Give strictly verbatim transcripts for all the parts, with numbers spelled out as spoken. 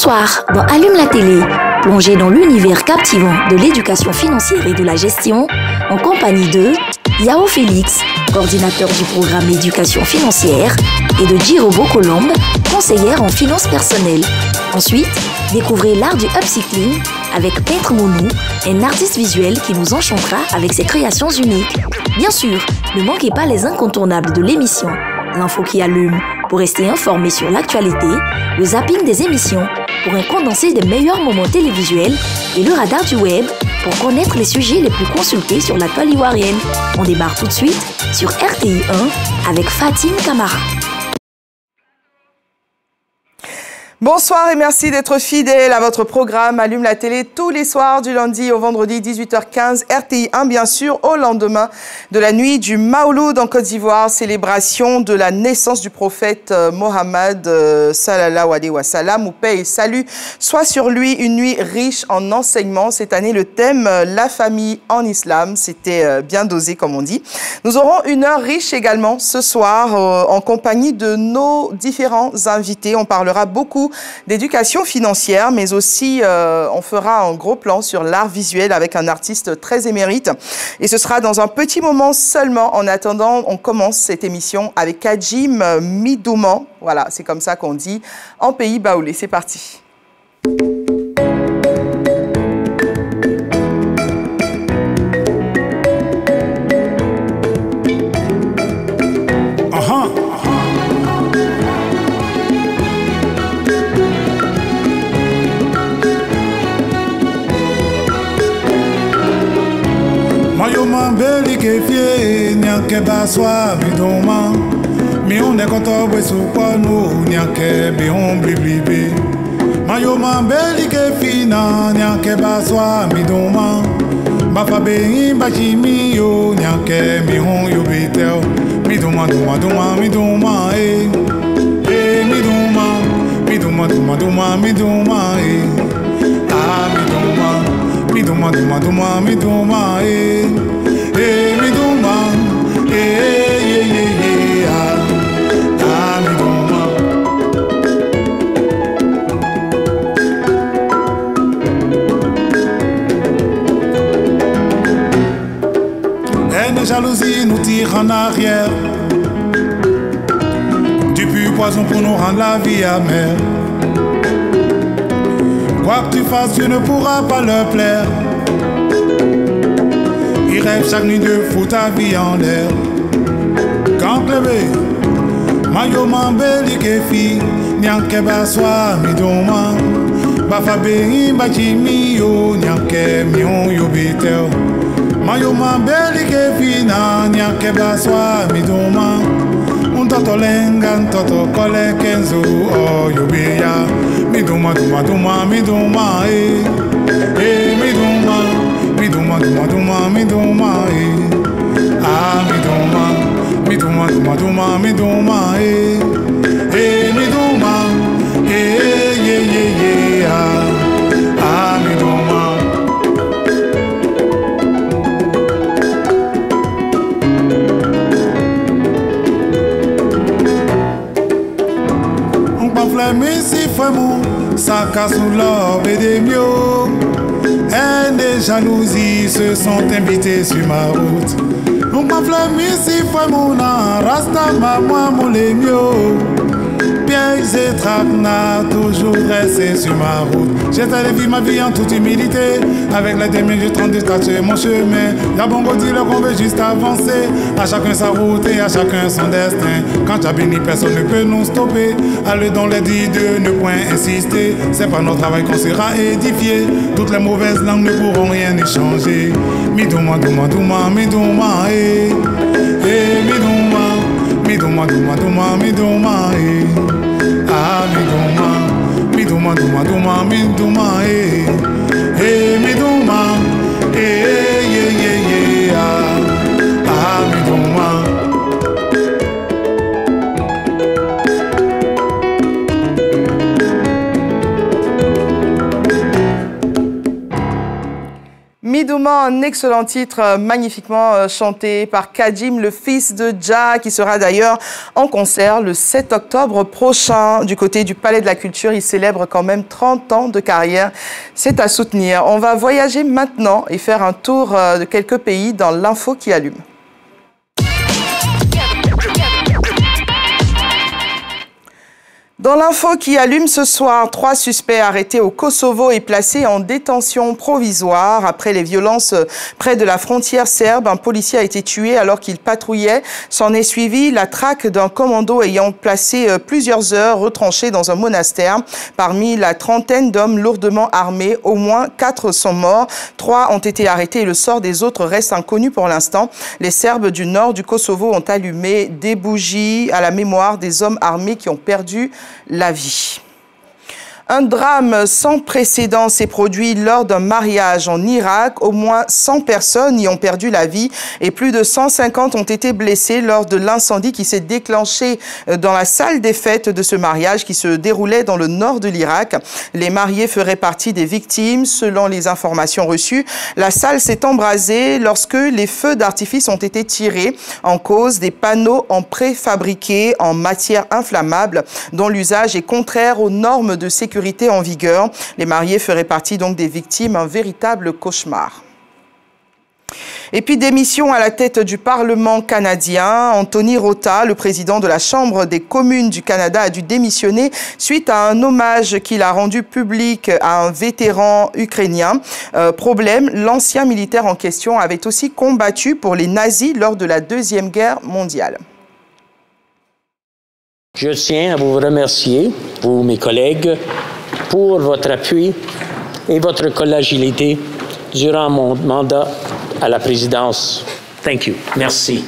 soir, dans Allume la télé, plongez dans l'univers captivant de l'éducation financière et de la gestion, en compagnie de Yao Félix, coordinateur du programme éducation financière, et de Djirebo Colombe, conseillère en finances personnelles. Ensuite, découvrez l'art du upcycling avec Pêtre Monou, un artiste visuel qui nous enchantera avec ses créations uniques. Bien sûr, ne manquez pas les incontournables de l'émission, l'info qui allume, pour rester informé sur l'actualité, le zapping des émissions, pour un condensé des meilleurs moments télévisuels et le radar du web, pour connaître les sujets les plus consultés sur la toile ivoirienne. On démarre tout de suite sur R T I un avec Fatine Camara. Bonsoir et merci d'être fidèle à votre programme Allume la télé tous les soirs du lundi au vendredi dix-huit heures quinze, R T I un bien sûr, au lendemain de la nuit du Maouloud en Côte d'Ivoire, célébration de la naissance du prophète Mohammed euh, sallallahu alayhi wa sallam, où paix et salut soit sur lui, une nuit riche en enseignements. Cette année le thème euh, la famille en islam, c'était euh, bien dosé comme on dit. Nous aurons une heure riche également ce soir euh, en compagnie de nos différents invités. On parlera beaucoup d'éducation financière, mais aussi euh, on fera un gros plan sur l'art visuel avec un artiste très émérite. Et ce sera dans un petit moment seulement. En attendant, on commence cette émission avec Kajeem Midouman. Voilà, c'est comme ça qu'on dit en pays baoulé. C'est parti. Baswa bidoma mi on ekoto besu kwano nyake be on biblibe mayo mambeli ke fina nyake baswa bidoma bafa be bachimi yo nyake mi on yo betel bidoma doma doma bidoma eh eh bidoma bidoma doma doma bidoma eh ah bidoma bidoma doma doma bidoma eh eh bidoma. Yeah, yeah, yeah, yeah, yeah. Ah, mi doma. Haine et jalousie nous tirent en arrière. Du pur poison pour nous rendre la vie amère. Quoi que tu fasses, tu ne pourras pas leur plaire. Il rêve chaque nuit de foutre ta vie en l'air. Quand clévé, maillot m'embellit que fille, n'yanke baswa midoma. Bafa béni, bachimi yo, n'yanke mion yo betel. Maillot m'embellit que fille, n'yanke baswa midoma. Un toto lengan, toto kole kenzo, oh yo beya. Midoma, doma, doma, midoma, eh, eh, midoma. Midoma, doma, doma, midoma, eh. Ah, midoma, midoma, doma, doma, midoma, eh. Eh, midoma, eh, eh, eh, eh, ah. Ah, midoma. On pamphlet, mais si vraiment, ça casse l'or et des mieux. Haine et jalousie se sont invités sur ma route. On m'enflamme ici, fois mon an, rasta ma moi, mon les mieux. Pièges et traquenards, toujours restés sur ma route. J'ai allé vivre ma vie en toute humilité. Avec la deux mille trente, j'ai tracé mon chemin. Y'a bon beau dire qu'on veut juste avancer. À chacun sa route et à chacun son destin. Quand t'as béni, personne ne peut nous stopper. Allez dans les dix de ne point insister. C'est par notre travail qu'on sera édifié. Toutes les mauvaises langues ne pourront rien échanger. Midoma, doma, doma, midoma, eh. Eh, midoma. Midoma, doma, doma, midoma, eh. Ah, midoma. Midoma, doma, doma, midoma, eh. Eh, midoma. Eh, eh, eh, eh, ah. Ah, midoma. Midouman, un excellent titre magnifiquement chanté par Kajeem, le fils de Dja, qui sera d'ailleurs en concert le sept octobre prochain du côté du Palais de la Culture. Il célèbre quand même trente ans de carrière. C'est à soutenir. On va voyager maintenant et faire un tour de quelques pays dans l'info qui allume. Dans l'info qui allume ce soir, trois suspects arrêtés au Kosovo et placés en détention provisoire. Après les violences près de la frontière serbe, un policier a été tué alors qu'il patrouillait. S'en est suivi la traque d'un commando ayant placé plusieurs heures retranchées dans un monastère. Parmi la trentaine d'hommes lourdement armés, au moins quatre sont morts. Trois ont été arrêtés et le sort des autres reste inconnu pour l'instant. Les Serbes du nord du Kosovo ont allumé des bougies à la mémoire des hommes armés qui ont perdu la vie. Un drame sans précédent s'est produit lors d'un mariage en Irak. Au moins cent personnes y ont perdu la vie et plus de cent cinquante ont été blessées lors de l'incendie qui s'est déclenché dans la salle des fêtes de ce mariage qui se déroulait dans le nord de l'Irak. Les mariés feraient partie des victimes. Selon les informations reçues, la salle s'est embrasée lorsque les feux d'artifice ont été tirés, en cause des panneaux en préfabriqué en matière inflammable dont l'usage est contraire aux normes de sécurité en vigueur. Les mariés feraient partie donc des victimes, un véritable cauchemar. Et puis démission à la tête du Parlement canadien. Anthony Rota, le président de la Chambre des communes du Canada, a dû démissionner suite à un hommage qu'il a rendu public à un vétéran ukrainien. Euh, problème, l'ancien militaire en question avait aussi combattu pour les nazis lors de la Deuxième Guerre mondiale. Je tiens à vous remercier, vous, mes collègues, pour votre appui et votre collagilité durant mon mandat à la présidence. Thank you. Merci.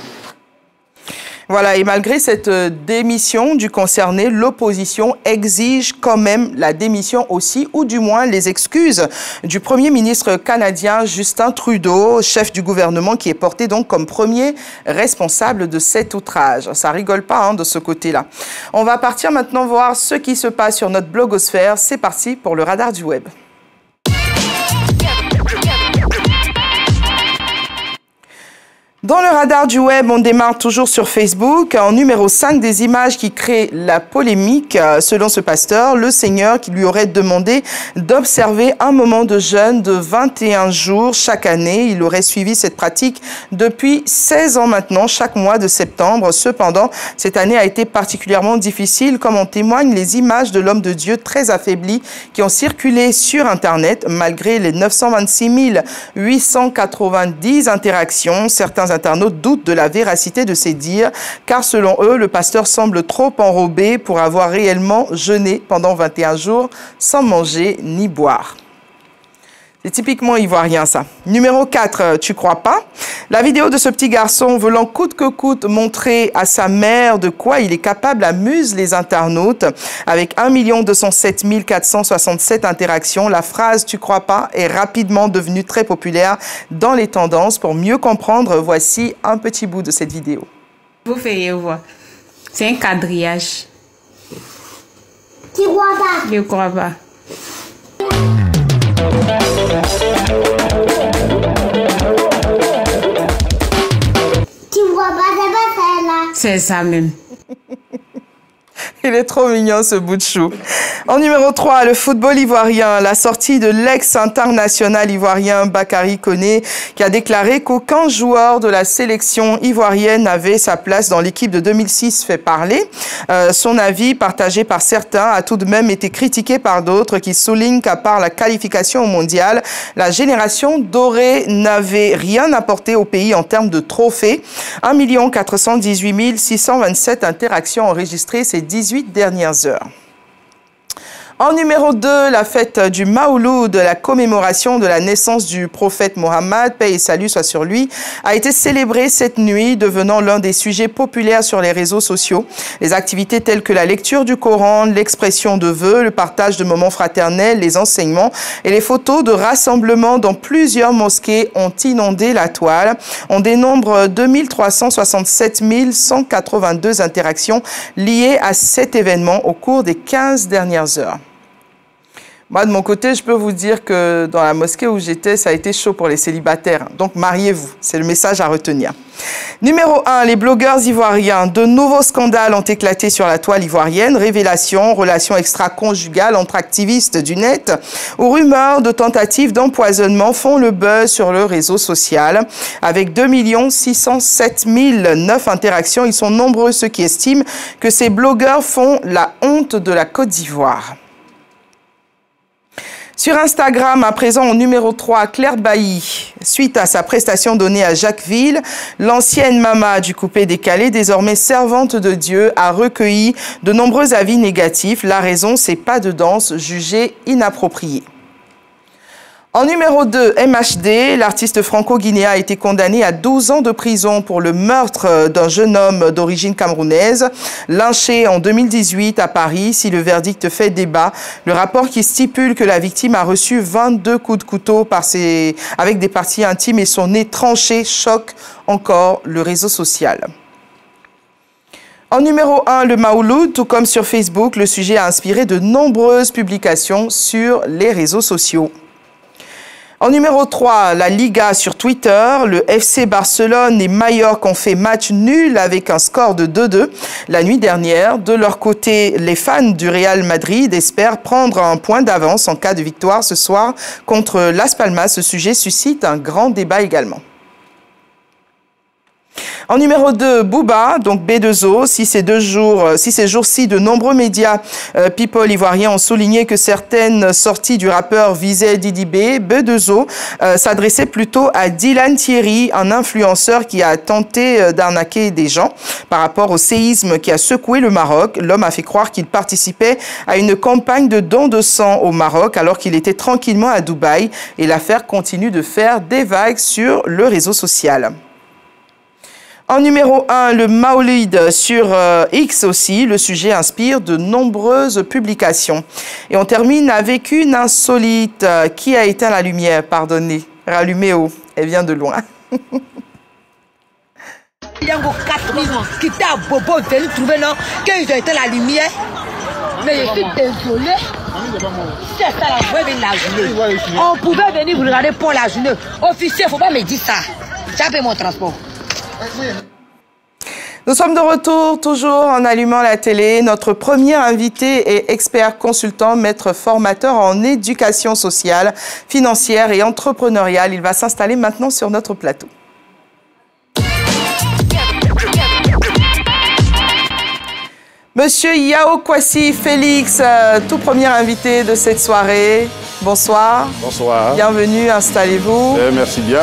Voilà, et malgré cette démission du concerné, l'opposition exige quand même la démission aussi, ou du moins les excuses du Premier ministre canadien Justin Trudeau, chef du gouvernement qui est porté donc comme premier responsable de cet outrage. Ça rigole pas hein, de ce côté-là. On va partir maintenant voir ce qui se passe sur notre blogosphère. C'est parti pour le radar du web. Dans le radar du web, on démarre toujours sur Facebook. En numéro cinq, des images qui créent la polémique. Selon ce pasteur, le Seigneur qui lui aurait demandé d'observer un moment de jeûne de vingt et un jours chaque année. Il aurait suivi cette pratique depuis seize ans maintenant, chaque mois de septembre. Cependant, cette année a été particulièrement difficile, comme en témoignent les images de l'homme de Dieu très affaibli qui ont circulé sur Internet. Malgré les neuf cent vingt-six mille huit cent quatre-vingt-dix interactions, certains internautes doutent de la véracité de ces dires, car selon eux, le pasteur semble trop enrobé pour avoir réellement jeûné pendant vingt et un jours sans manger ni boire. C'est typiquement ivoirien, ça. Numéro quatre, tu crois pas? La vidéo de ce petit garçon voulant coûte que coûte montrer à sa mère de quoi il est capable amuse les internautes. Avec un million deux cent sept mille quatre cent soixante-sept interactions, la phrase « tu crois pas » est rapidement devenue très populaire dans les tendances. Pour mieux comprendre, voici un petit bout de cette vidéo. Vous voyez voir, c'est un quadrillage. Tu crois pas? Je crois pas. Tu vois pas de bataille là? C'est ça même. Il est trop mignon ce bout de chou. En numéro trois, le football ivoirien. La sortie de l'ex-international ivoirien Bakari Koné qui a déclaré qu'aucun joueur de la sélection ivoirienne n'avait sa place dans l'équipe de deux mille six fait parler. Euh, son avis, partagé par certains, a tout de même été critiqué par d'autres qui soulignent qu'à part la qualification au mondial, la génération dorée n'avait rien apporté au pays en termes de trophées. un million quatre cent dix-huit mille six cent vingt-sept interactions enregistrées ces dix-huit dernières heures. En numéro deux, la fête du Maouloud, la commémoration de la naissance du prophète Mohammed, paix et salut soit sur lui, a été célébrée cette nuit, devenant l'un des sujets populaires sur les réseaux sociaux. Les activités telles que la lecture du Coran, l'expression de vœux, le partage de moments fraternels, les enseignements et les photos de rassemblements dans plusieurs mosquées ont inondé la toile. On dénombre deux mille trois cent soixante-sept mille cent quatre-vingt-deux interactions liées à cet événement au cours des quinze dernières heures. Moi, de mon côté, je peux vous dire que dans la mosquée où j'étais, ça a été chaud pour les célibataires. Donc, mariez-vous. C'est le message à retenir. Numéro un, les blogueurs ivoiriens. De nouveaux scandales ont éclaté sur la toile ivoirienne. Révélations, relations extra-conjugales entre activistes du net ou rumeurs de tentatives d'empoisonnement font le buzz sur le réseau social. Avec deux millions six cent sept mille neuf interactions, ils sont nombreux ceux qui estiment que ces blogueurs font la honte de la Côte d'Ivoire. Sur Instagram, à présent, au numéro trois, Claire Bailly. Suite à sa prestation donnée à Jacquesville, l'ancienne maman du coupé décalé, désormais servante de Dieu, a recueilli de nombreux avis négatifs. La raison, ses pas de danse jugés inappropriés. En numéro deux, M H D, l'artiste franco-guinéen a été condamné à douze ans de prison pour le meurtre d'un jeune homme d'origine camerounaise, lynché en deux mille dix-huit à Paris. Si le verdict fait débat, le rapport qui stipule que la victime a reçu vingt-deux coups de couteau par ses... avec des parties intimes et son nez tranché choque encore le réseau social. En numéro un, le Maouloud, tout comme sur Facebook, le sujet a inspiré de nombreuses publications sur les réseaux sociaux. En numéro trois, la Liga sur Twitter. Le F C Barcelone et Mallorca ont fait match nul avec un score de deux deux la nuit dernière. De leur côté, les fans du Real Madrid espèrent prendre un point d'avance en cas de victoire ce soir contre Las Palmas. Ce sujet suscite un grand débat également. En numéro deux, Booba, donc B deux O. Si ces deux jours, si ces jours-ci, de nombreux médias euh, people ivoiriens ont souligné que certaines sorties du rappeur visaient Didi B, B deux O euh, s'adressait plutôt à Dylan Thierry, un influenceur qui a tenté euh, d'arnaquer des gens. Par rapport au séisme qui a secoué le Maroc, l'homme a fait croire qu'il participait à une campagne de dons de sang au Maroc alors qu'il était tranquillement à Dubaï. Et l'affaire continue de faire des vagues sur le réseau social. En numéro un, le Maouloud sur euh, X aussi. Le sujet inspire de nombreuses publications. Et on termine avec une insolite. Euh, qui a éteint la lumière? Pardonnez. Rallumez-o. Elle vient de loin. Il y a quatre mille qui étaient à Bobo, venus trouver là, quand ils ont éteint la lumière. Mais je suis désolée. C'est ça la vraie la journée. On pouvait venir vous regarder pour la journée. Officier, il ne faut pas me dire ça. J'ai payé mon transport. Nous sommes de retour, toujours en allumant la télé. Notre premier invité est expert consultant, maître formateur en éducation sociale, financière et entrepreneuriale. Il va s'installer maintenant sur notre plateau. Monsieur Yao Kouassi Félix, tout premier invité de cette soirée. Bonsoir. Bonsoir. Bienvenue, installez-vous. Eh, merci bien.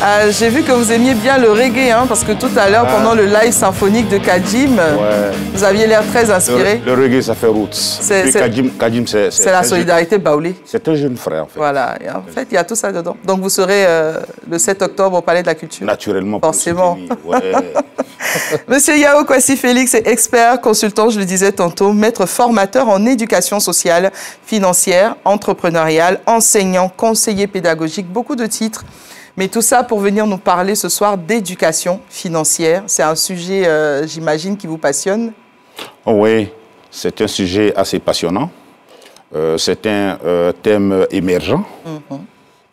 Euh, J'ai vu que vous aimiez bien le reggae, hein, parce que tout à l'heure, ah. pendant le live symphonique de Kajeem, ouais. vous aviez l'air très inspiré. Le, le reggae, ça fait route. C'est la solidarité baoulée. C'est un jeune frère, en fait. Voilà, et en fait, il y a tout ça dedans. Donc, vous serez euh, le sept octobre au Palais de la Culture. Naturellement. Forcément. Pour le ouais. Monsieur Yao Kouassi Félix est expert, consultant, je le disais tantôt, maître formateur en éducation sociale, financière, entrepreneuriale, enseignant, conseiller pédagogique, beaucoup de titres. Mais tout ça pour venir nous parler ce soir d'éducation financière. C'est un sujet, euh, j'imagine, qui vous passionne. Oh oui, c'est un sujet assez passionnant. Euh, c'est un euh, thème émergent. Mm-hmm.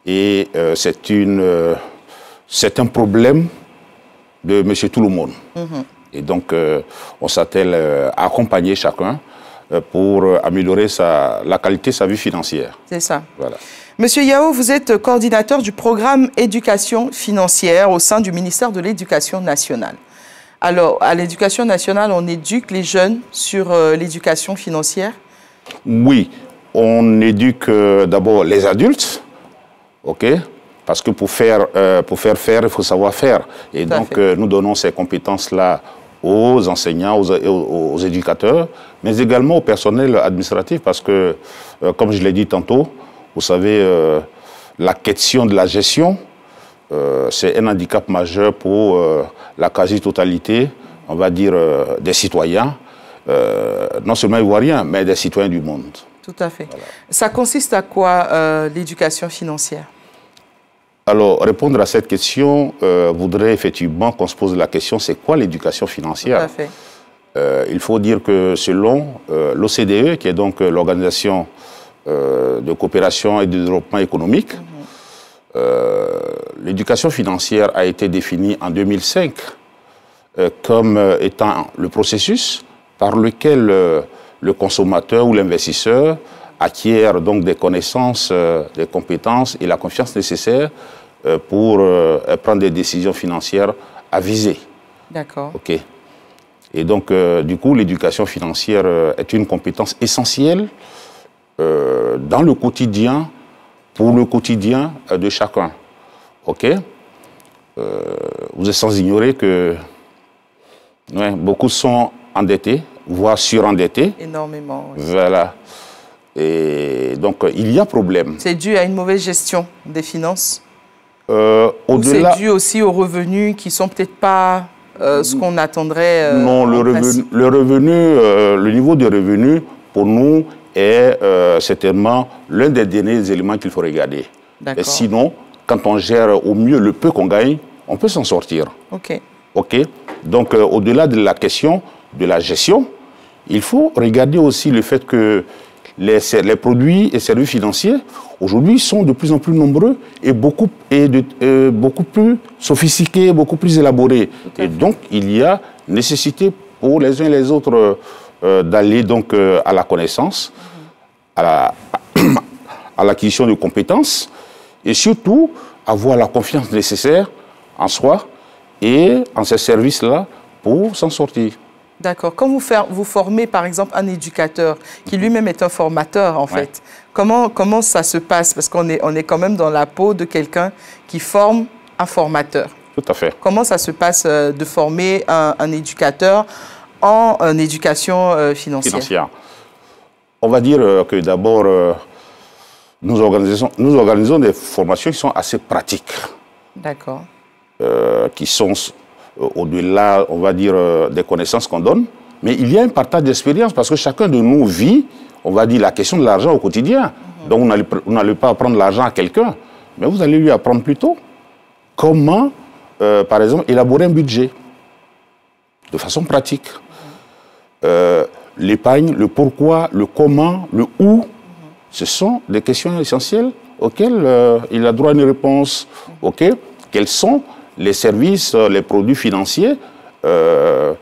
Et euh, c'est une, euh, c'est un problème de monsieur tout le monde. Mm-hmm. Et donc, euh, on s'attelle à accompagner chacun pour améliorer sa, la qualité de sa vie financière. C'est ça. Voilà. Monsieur Yao, vous êtes coordinateur du programme éducation financière au sein du ministère de l'Éducation nationale. Alors, à l'Éducation nationale, on éduque les jeunes sur euh, l'éducation financière? Oui, on éduque euh, d'abord les adultes, ok? Parce que pour faire, euh, pour faire faire, il faut savoir faire. Et Tout donc, euh, nous donnons ces compétences-là aux enseignants, aux, aux, aux éducateurs, mais également au personnel administratif, parce que, euh, comme je l'ai dit tantôt, vous savez, euh, la question de la gestion, euh, c'est un handicap majeur pour euh, la quasi-totalité, on va dire, euh, des citoyens, euh, non seulement ivoiriens, mais des citoyens du monde. Tout à fait. Voilà. Ça consiste à quoi, euh, l'éducation financière? Alors, répondre à cette question euh, voudrait effectivement qu'on se pose la question, c'est quoi l'éducation financière? Tout à fait. Euh, il faut dire que selon euh, l'O C D E, qui est donc euh, l'organisation euh, de coopération et de développement économique. Mmh. Euh, l'éducation financière a été définie en deux mille cinq euh, comme euh, étant le processus par lequel euh, le consommateur ou l'investisseur acquiert donc des connaissances, euh, des compétences et la confiance nécessaire euh, pour euh, prendre des décisions financières avisées. D'accord. Ok. Et donc, euh, du coup, l'éducation financière euh, est une compétence essentielle euh, dans le quotidien, pour le quotidien euh, de chacun. Ok. Euh, vous êtes sans ignorer que ouais, beaucoup sont endettés, voire surendettés. Énormément. Oui. Voilà. Et donc, euh, il y a problème. C'est dû à une mauvaise gestion des finances. Euh, au-delà... C'est dû aussi aux revenus qui ne sont peut-être pas... Euh, ce qu'on attendrait... Euh, non, le revenu, le, revenu, euh, le niveau de revenu, pour nous, est euh, certainement l'un des derniers éléments qu'il faut regarder. Et sinon, quand on gère au mieux le peu qu'on gagne, on peut s'en sortir. OK. OK. Donc, euh, au-delà de la question de la gestion, il faut regarder aussi le fait que les, les produits et services financiers, aujourd'hui, sont de plus en plus nombreux et beaucoup, et de, euh, beaucoup plus sophistiqués, beaucoup plus élaborés. Okay. Et donc, il y a nécessité pour les uns et les autres euh, d'aller donc euh, à la connaissance, mm-hmm. à l'acquisition la, de compétences et surtout avoir la confiance nécessaire en soi et en ces services-là pour s'en sortir. D'accord. Quand vous, faire, vous formez, par exemple, un éducateur qui lui-même est un formateur, en fait, ouais. comment, comment ça se passe? Parce qu'on est, on est quand même dans la peau de quelqu'un qui forme un formateur. Tout à fait. Comment ça se passe de former un, un éducateur en, en éducation financière? Financière. On va dire que d'abord, nous organisons, nous organisons des formations qui sont assez pratiques. D'accord. Euh, qui sont... au-delà, on va dire, euh, des connaissances qu'on donne. Mais il y a un partage d'expérience parce que chacun de nous vit, on va dire, la question de l'argent au quotidien. Mm-hmm. Donc, vous n'allez pas apprendre l'argent à quelqu'un, mais vous allez lui apprendre plutôt comment, euh, par exemple, élaborer un budget de façon pratique. Mm-hmm. euh, l'épargne, le pourquoi, le comment, le où, mm-hmm. ce sont des questions essentielles auxquelles euh, il a droit à une réponse. Mm-hmm. Okay. Quelles sont les services, les produits financiers euh,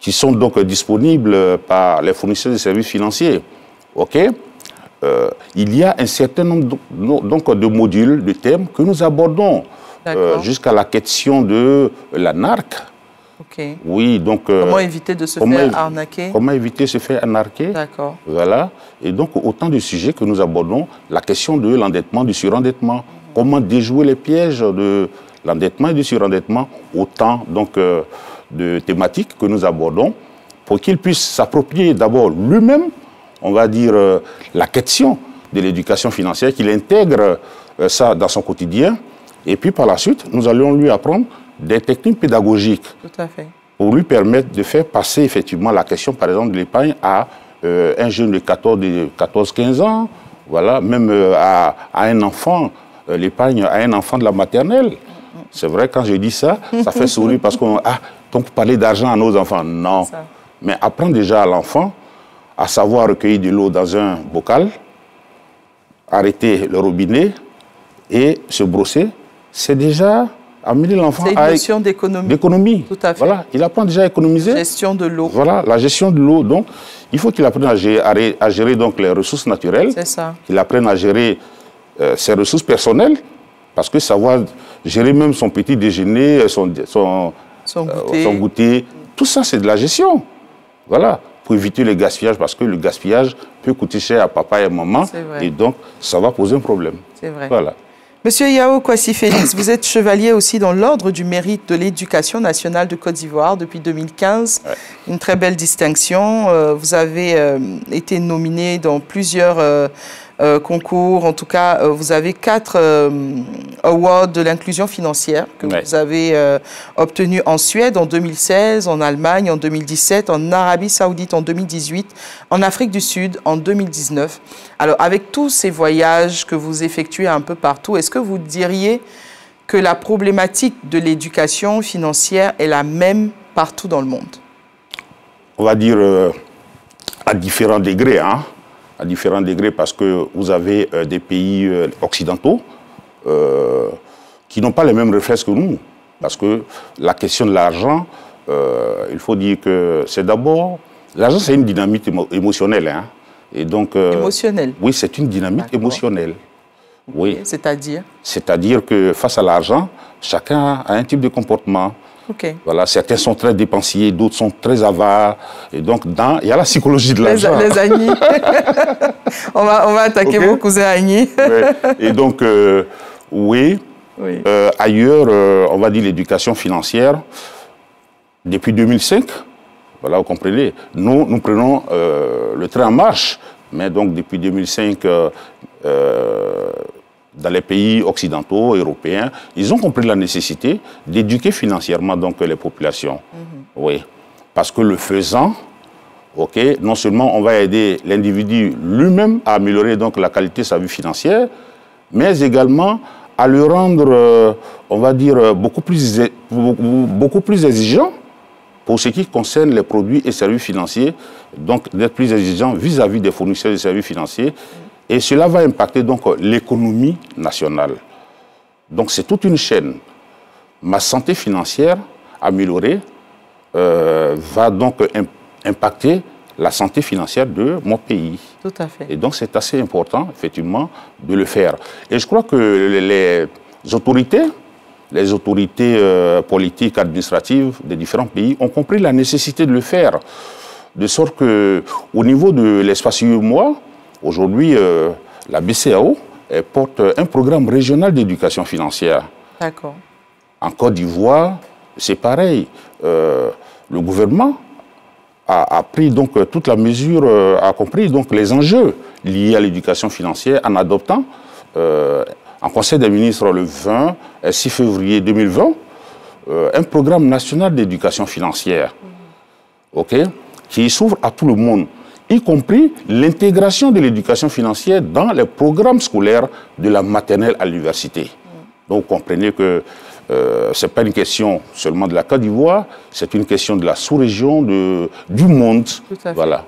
qui sont donc disponibles par les fournisseurs de services financiers. Okay? Euh, il y a un certain nombre de, donc, de modules, de thèmes que nous abordons euh, jusqu'à la question de la narc. Okay. Oui, donc, euh, comment éviter de se faire arnaquer? Comment éviter de se faire arnaquer? D'accord. Voilà. Et donc, autant de sujets que nous abordons, la question de l'endettement, du surendettement. Mmh. Comment déjouer les pièges de... l'endettement et du surendettement, autant donc, euh, de thématiques que nous abordons, pour qu'il puisse s'approprier d'abord lui-même, on va dire, euh, la question de l'éducation financière, qu'il intègre euh, ça dans son quotidien. Et puis par la suite, nous allons lui apprendre des techniques pédagogiques. Tout à fait. Pour lui permettre de faire passer effectivement la question, par exemple, de l'épargne à euh, un jeune de quatorze quinze ans, voilà, même euh, à, à un enfant, euh, l'épargne à un enfant de la maternelle. C'est vrai, quand je dis ça, ça fait sourire parce qu'on... Ah, donc parler d'argent à nos enfants, non. Mais apprendre déjà à l'enfant à savoir recueillir de l'eau dans un bocal, arrêter le robinet et se brosser, c'est déjà amener l'enfant à... C'est une notion d'économie. D'économie. Tout à fait. Voilà, il apprend déjà à économiser. Gestion de l'eau. Voilà, la gestion de l'eau. Donc, il faut qu'il apprenne à gérer, à gérer donc, les ressources naturelles. C'est ça. Qu'il apprenne à gérer euh, ses ressources personnelles. Parce que savoir gérer même son petit déjeuner, son, son, son, goûter. Euh, son goûter, tout ça, c'est de la gestion. Voilà, pour éviter le gaspillage, parce que le gaspillage peut coûter cher à papa et à maman. Et donc, ça va poser un problème. C'est vrai. Voilà. Monsieur Yao Kouassi Félix, vous êtes chevalier aussi dans l'ordre du mérite de l'éducation nationale de Côte d'Ivoire depuis deux mille quinze. Ouais. Une très belle distinction. Euh, vous avez euh, été nominé dans plusieurs... Euh, Euh, concours, en tout cas, euh, vous avez quatre euh, awards de l'inclusion financière que ouais. vous avez euh, obtenus en Suède en deux mille seize, en Allemagne en deux mille dix-sept, en Arabie Saoudite en deux mille dix-huit, en Afrique du Sud en deux mille dix-neuf. Alors, avec tous ces voyages que vous effectuez un peu partout, est-ce que vous diriez que la problématique de l'éducation financière est la même partout dans le monde? On va dire euh, à différents degrés, hein. à différents degrés, parce que vous avez euh, des pays euh, occidentaux euh, qui n'ont pas les mêmes réflexes que nous. Parce que la question de l'argent, euh, il faut dire que c'est d'abord... L'argent, c'est une dynamique émo émotionnelle. Hein, et donc, euh, émotionnelle. Oui, c'est une dynamique émotionnelle. Oui. Okay. C'est-à-dire C'est-à-dire que face à l'argent, chacun a un type de comportement. Okay. Voilà, certains sont très dépensiers, d'autres sont très avares. Et donc, dans, il y a la psychologie de l'argent. Les, les Agni. on, va, on va attaquer vos okay. cousins Agni. Ouais. Et donc, euh, oui, oui. Euh, ailleurs, euh, on va dire l'éducation financière, depuis deux mille cinq, voilà, vous comprenez, nous, nous prenons euh, le train en marche. Mais donc, depuis deux mille cinq, euh, euh, dans les pays occidentaux, européens, ils ont compris la nécessité d'éduquer financièrement donc, les populations. Mm-hmm. Oui. Parce que le faisant, okay, non seulement on va aider l'individu lui-même à améliorer donc, la qualité de sa vie financière, mais également à le rendre, euh, on va dire, beaucoup plus, beaucoup plus exigeant pour ce qui concerne les produits et services financiers, donc d'être plus exigeant vis-à-vis des fournisseurs de services financiers. Et cela va impacter donc l'économie nationale. Donc c'est toute une chaîne. Ma santé financière améliorée euh, va donc impacter la santé financière de mon pays. Tout à fait. Et donc c'est assez important, effectivement, de le faire. Et je crois que les autorités... Les autorités euh, politiques, administratives des différents pays ont compris la nécessité de le faire. De sorte qu'au niveau de l'espace U M O A, aujourd'hui, euh, la B C E A O porte un programme régional d'éducation financière. D'accord. En Côte d'Ivoire, c'est pareil. Euh, le gouvernement a, a pris donc toute la mesure, euh, a compris donc les enjeux liés à l'éducation financière en adoptant... Euh, en Conseil des ministres, le vingt, six février deux mille vingt, euh, un programme national d'éducation financière, mmh. okay, qui s'ouvre à tout le monde, y compris l'intégration de l'éducation financière dans les programmes scolaires de la maternelle à l'université. Mmh. Donc, vous comprenez que euh, ce n'est pas une question seulement de la Côte d'Ivoire, c'est une question de la sous-région, du monde. Tout à fait. Voilà.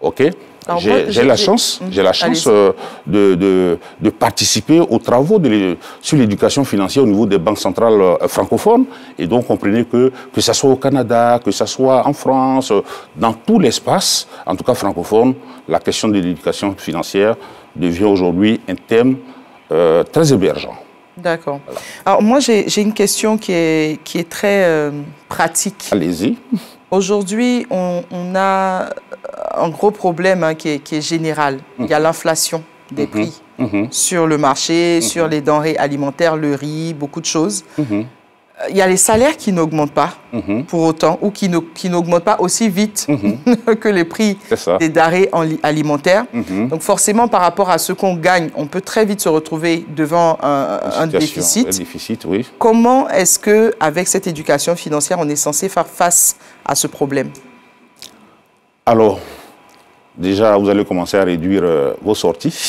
Okay. J'ai la chance, j'ai la chance euh, de, de, de participer aux travaux de sur l'éducation financière au niveau des banques centrales euh, francophones. Et donc, comprenez que que ça soit au Canada, que ça soit en France, euh, dans tout l'espace, en tout cas francophone, la question de l'éducation financière devient aujourd'hui un thème euh, très émergent. D'accord. Voilà. Alors moi, j'ai une question qui est qui est très euh, pratique. Allez-y. Aujourd'hui, on, on a un gros problème hein, qui, est, qui est général. Mmh. Il y a l'inflation des mmh. prix mmh. sur le marché, mmh. sur les denrées alimentaires, le riz, beaucoup de choses. Mmh. Il y a les salaires qui n'augmentent pas mmh. pour autant, ou qui n'augmentent pas aussi vite mmh. que les prix des denrées alimentaires. Mmh. Donc forcément, par rapport à ce qu'on gagne, on peut très vite se retrouver devant un, un déficit. Un déficit oui. Comment est-ce qu'avec cette éducation financière, on est censé faire face à ce problème? Alors, déjà, vous allez commencer à réduire euh, vos sorties.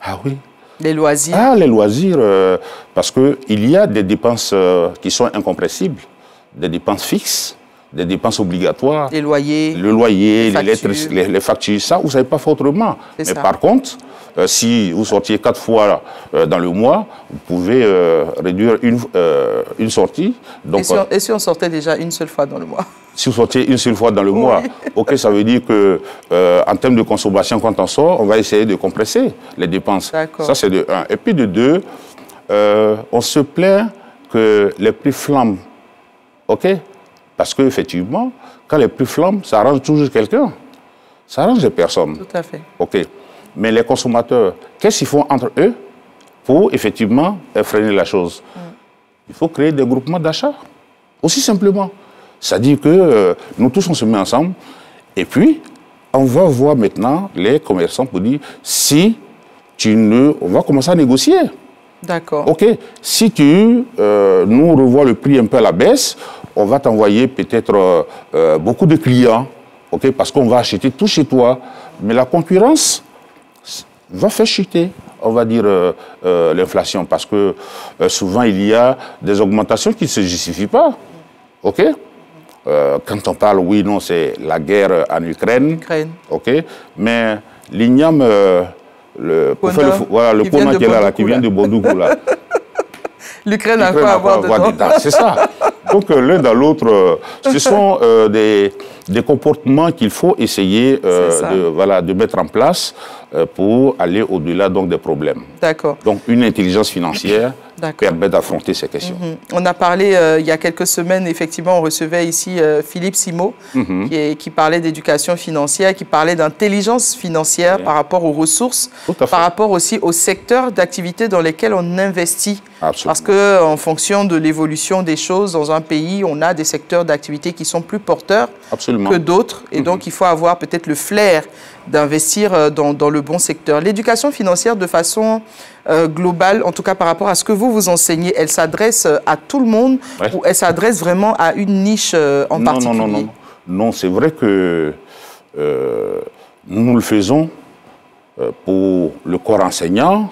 Ah oui. Les loisirs. Ah, les loisirs, euh, parce qu'il y a des dépenses euh, qui sont incompressibles, des dépenses fixes, des dépenses obligatoires. Les loyers. Le loyer, les, les factures. Les, les factures, ça, vous ne savez pas faire autrement. Mais ça. Par contre, euh, si vous sortiez quatre fois euh, dans le mois, vous pouvez euh, réduire une, euh, une sortie. Donc, et, si on, et si on sortait déjà une seule fois dans le mois? Si vous sortiez une seule fois dans le oui. mois, ok, ça veut dire que euh, en termes de consommation, quand on sort, on va essayer de compresser les dépenses. Ça, c'est de un. Et puis de deux, euh, on se plaint que les prix flambent, ok? Parce qu'effectivement, quand les prix flambent, ça arrange toujours quelqu'un. Ça arrange les personnes. Tout à fait. Ok. Mais les consommateurs, qu'est-ce qu'ils font entre eux pour effectivement freiner la chose? mm. Il faut créer des groupements d'achat, aussi simplement. C'est-à-dire que euh, nous tous, on se met ensemble et puis on va voir maintenant les commerçants pour dire si tu ne... On va commencer à négocier. D'accord. Ok. Si tu euh, nous revois le prix un peu à la baisse, on va t'envoyer peut-être euh, euh, beaucoup de clients, ok, parce qu'on va acheter tout chez toi. Mais la concurrence va faire chuter, on va dire, euh, euh, l'inflation, parce que euh, souvent, il y a des augmentations qui ne se justifient pas. Ok. Euh, quand on parle, oui, non, c'est la guerre en Ukraine. Ukraine. Ok. Mais l'igname, euh, le Kona, voilà, qui, vient qui, est là, là, qui vient de Bondoukou là. L'Ukraine a quoi à voir dedans. dedans. C'est ça. Donc euh, l'un dans l'autre, euh, ce sont euh, des, des comportements qu'il faut essayer euh, de, voilà, de mettre en place euh, pour aller au-delà des problèmes. D'accord. Donc une intelligence financière permet d'affronter ces questions. Mm-hmm. On a parlé euh, il y a quelques semaines, effectivement, on recevait ici euh, Philippe Simo, mm-hmm. qui, est, qui parlait d'éducation financière, qui parlait d'intelligence financière okay. par rapport aux ressources, par rapport aussi aux secteurs d'activité dans lesquels on investit. Absolument. Parce qu'en fonction de l'évolution des choses dans un pays, on a des secteurs d'activité qui sont plus porteurs Absolument. Que d'autres. Et mm-hmm. donc, il faut avoir peut-être le flair d'investir dans, dans le bon secteur. L'éducation financière, de façon euh, globale, en tout cas par rapport à ce que vous vous enseignez, elle s'adresse à tout le monde ouais. ou elle s'adresse vraiment à une niche euh, en non, particulier? Non, non, non. Non, c'est vrai que euh, nous le faisons pour le corps enseignant,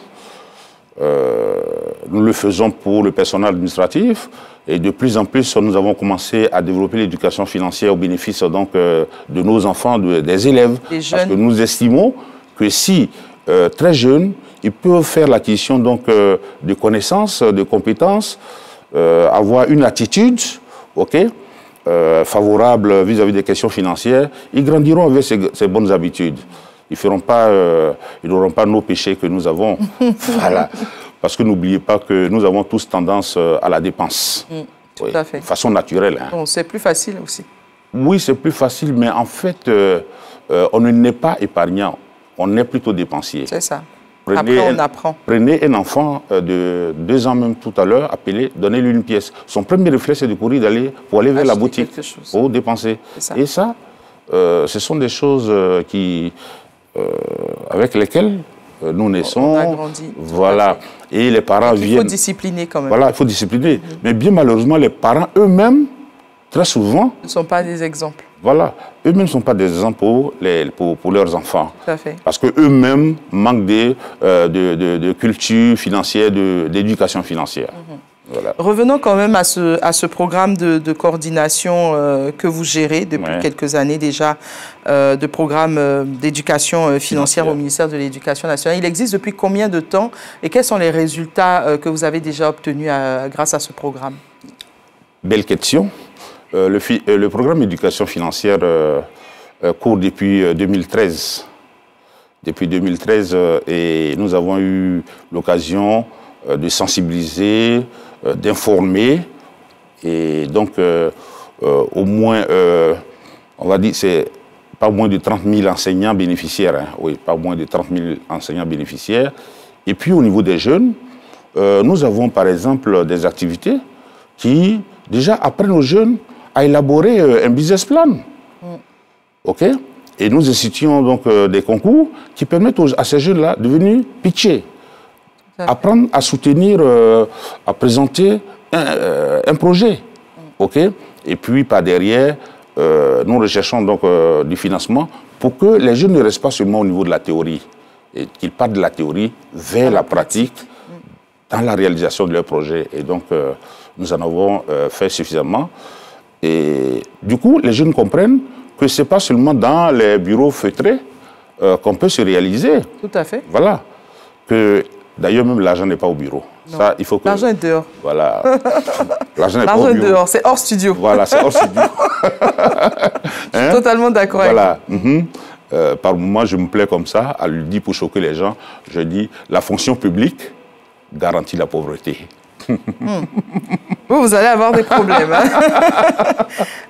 euh, nous le faisons pour le personnel administratif, et de plus en plus, nous avons commencé à développer l'éducation financière au bénéfice donc, euh, de nos enfants, de, des élèves. Parce que nous estimons que si, euh, très jeunes, ils peuvent faire l'acquisition euh, de connaissances, de compétences, euh, avoir une attitude okay, euh, favorable vis-à-vis des questions financières, ils grandiront avec ces, ces bonnes habitudes. Ils n'auront pas, euh, pas nos péchés que nous avons. Voilà. Parce que n'oubliez pas que nous avons tous tendance à la dépense. Mmh, tout oui, à fait. De façon naturelle. Hein. Bon, c'est plus facile aussi. Oui, c'est plus facile, mais en fait, euh, euh, on n'est pas épargnant. On est plutôt dépensier. C'est ça. Prenez Après, on un, apprend. Prenez un enfant de deux ans même tout à l'heure, appelez, donnez-lui une pièce. Son premier réflexe, c'est de courir d'aller pour aller vers la boutique pour dépenser. Ça. Et ça, euh, ce sont des choses qui, euh, avec lesquelles nous naissons. On a grandi. Voilà. Et les parents viennent... Il faut discipliner quand même. Voilà, il faut discipliner. Mmh. Mais bien malheureusement, les parents eux-mêmes, très souvent... ne sont pas des exemples. Voilà. Eux-mêmes ne sont pas des exemples pour, les, pour, pour leurs enfants. Tout à fait. Parce qu'eux-mêmes manquent des, euh, de, de, de culture financière, d'éducation financière. Mmh. Voilà. Revenons quand même à ce, à ce programme de, de coordination euh, que vous gérez depuis ouais. quelques années déjà, euh, de programme euh, d'éducation euh, financière Financière. au ministère de l'Éducation nationale. Il existe depuis combien de temps et quels sont les résultats euh, que vous avez déjà obtenus à, grâce à ce programme? Belle question. Euh, le, fi, euh, le programme d'éducation financière euh, euh, court depuis euh, deux mille treize. Depuis deux mille treize euh, et nous avons eu l'occasion euh, de sensibiliser d'informer et donc euh, euh, au moins, euh, on va dire, c'est pas moins de trente mille enseignants bénéficiaires, hein, oui, pas moins de trente mille enseignants bénéficiaires. Et puis au niveau des jeunes, euh, nous avons par exemple des activités qui déjà apprennent aux jeunes à élaborer euh, un business plan. Mm. OK? Et nous instituons donc euh, des concours qui permettent aux, à ces jeunes-là de venir pitcher. Apprendre à soutenir, euh, à présenter un, euh, un projet. OK? Et puis, par derrière, euh, nous recherchons donc euh, du financement pour que les jeunes ne restent pas seulement au niveau de la théorie, et qu'ils partent de la théorie vers la pratique dans la réalisation de leur projet. Et donc, euh, nous en avons euh, fait suffisamment. Et du coup, les jeunes comprennent que ce n'est pas seulement dans les bureaux feutrés euh, qu'on peut se réaliser. Tout à fait. Voilà. Que... D'ailleurs, même l'argent n'est pas au bureau. Ça, il faut que... L'argent est dehors. Voilà. L'argent n'est pas au bureau. L'argent est dehors, c'est hors studio. Voilà, c'est hors studio. Je suis hein? totalement d'accord voilà. avec vous. Mm-hmm. euh, par moment, je me plais comme ça, à lui dire pour choquer les gens, je dis, la fonction publique garantit la pauvreté. hmm. Vous, vous allez avoir des problèmes. Hein?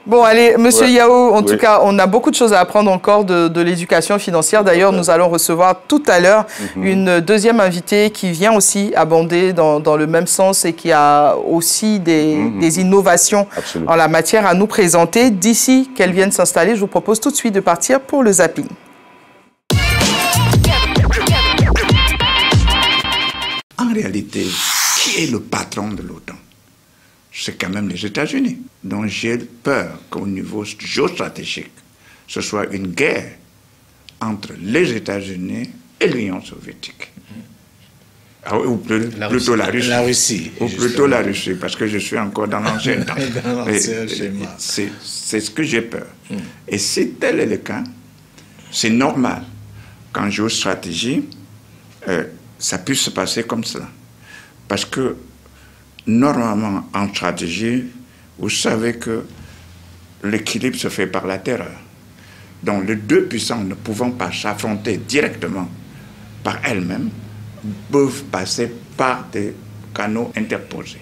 Bon, allez, Monsieur ouais. Yao, en oui. tout cas, on a beaucoup de choses à apprendre encore de, de l'éducation financière. D'ailleurs, nous allons recevoir tout à l'heure mm-hmm. une deuxième invitée qui vient aussi abonder dans, dans le même sens et qui a aussi des, mm-hmm. des innovations Absolument. En la matière à nous présenter. D'ici qu'elle vienne s'installer, je vous propose tout de suite de partir pour le zapping. En réalité, qui est le patron de l'OTAN? C'est quand même les États-Unis. Donc j'ai peur qu'au niveau géostratégique, ce soit une guerre entre les États-Unis et l'Union soviétique. Ah, ou plus, la plutôt Russie, la Russie. La Russie ou justement. Plutôt la Russie, parce que je suis encore dans l'ancien temps. C'est ce que j'ai peur. Mm. Et si tel est le cas, c'est normal qu'en géostratégie, euh, ça puisse se passer comme cela. Parce que, normalement, en stratégie, vous savez que l'équilibre se fait par la terreur. Donc, les deux puissances ne pouvant pas s'affronter directement par elles-mêmes, peuvent passer par des canaux interposés.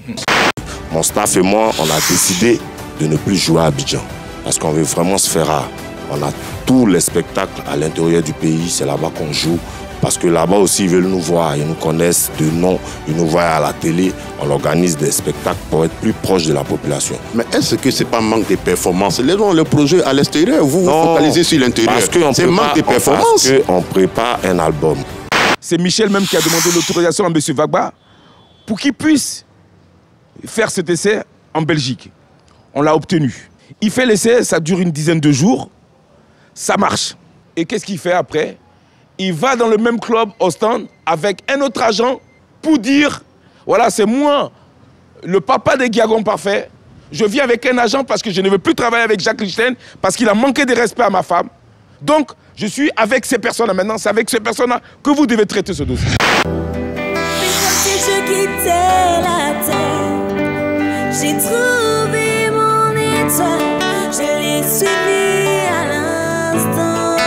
Mon staff et moi, on a décidé de ne plus jouer à Abidjan, parce qu'on veut vraiment se faire rare. On a tous les spectacles à l'intérieur du pays, c'est là-bas qu'on joue, parce que là-bas aussi, ils veulent nous voir, ils nous connaissent de nom, ils nous voient à la télé, on organise des spectacles pour être plus proche de la population. Mais est-ce que c'est pas manque de performance? Les gens, le projet à l'extérieur, vous vous focalisez sur l'intérieur. C'est manque de performance. Parce qu'on prépare un album. C'est Michel même qui a demandé l'autorisation à M. Vagba pour qu'il puisse faire cet essai en Belgique. On l'a obtenu. Il fait l'essai, ça dure une dizaine de jours, ça marche. Et qu'est-ce qu'il fait après? Il va dans le même club au stand avec un autre agent pour dire « Voilà, c'est moi, le papa des Guiagons parfaits. Je viens avec un agent parce que je ne veux plus travailler avec Jacques Lichten parce qu'il a manqué de respect à ma femme. Donc, je suis avec ces personnes-là maintenant. C'est avec ces personnes-là que vous devez traiter ce dossier. » J'ai trouvé mon étoile, je l'ai suivi à l'instant.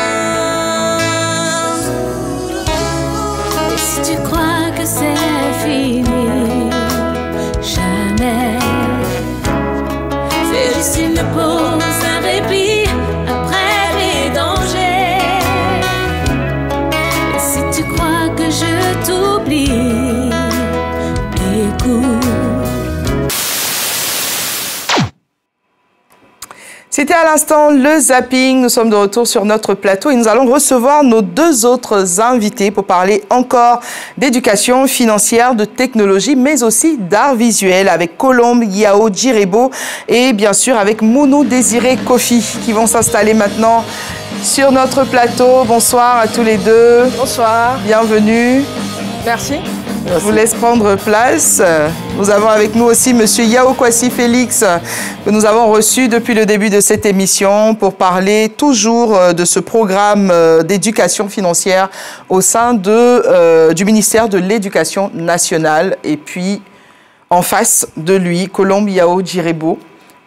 Et si tu crois que c'est fini, jamais. C'est juste une pause, un répit après les dangers. Et si tu crois que je t'oublie, écoute. C'était à l'instant le zapping. Nous sommes de retour sur notre plateau et nous allons recevoir nos deux autres invités pour parler encore d'éducation financière, de technologie, mais aussi d'art visuel avec Colombe, Yao, Djirebo et bien sûr avec Mounou Désiré Kofi qui vont s'installer maintenant sur notre plateau. Bonsoir à tous les deux. Bonsoir. Bienvenue. Merci. Je vous laisse prendre place. Nous avons avec nous aussi M. Yao Kouassi Félix, que nous avons reçu depuis le début de cette émission pour parler toujours de ce programme d'éducation financière au sein de, euh, du ministère de l'Éducation nationale. Et puis, en face de lui, Colombe, Yao, Djirebo,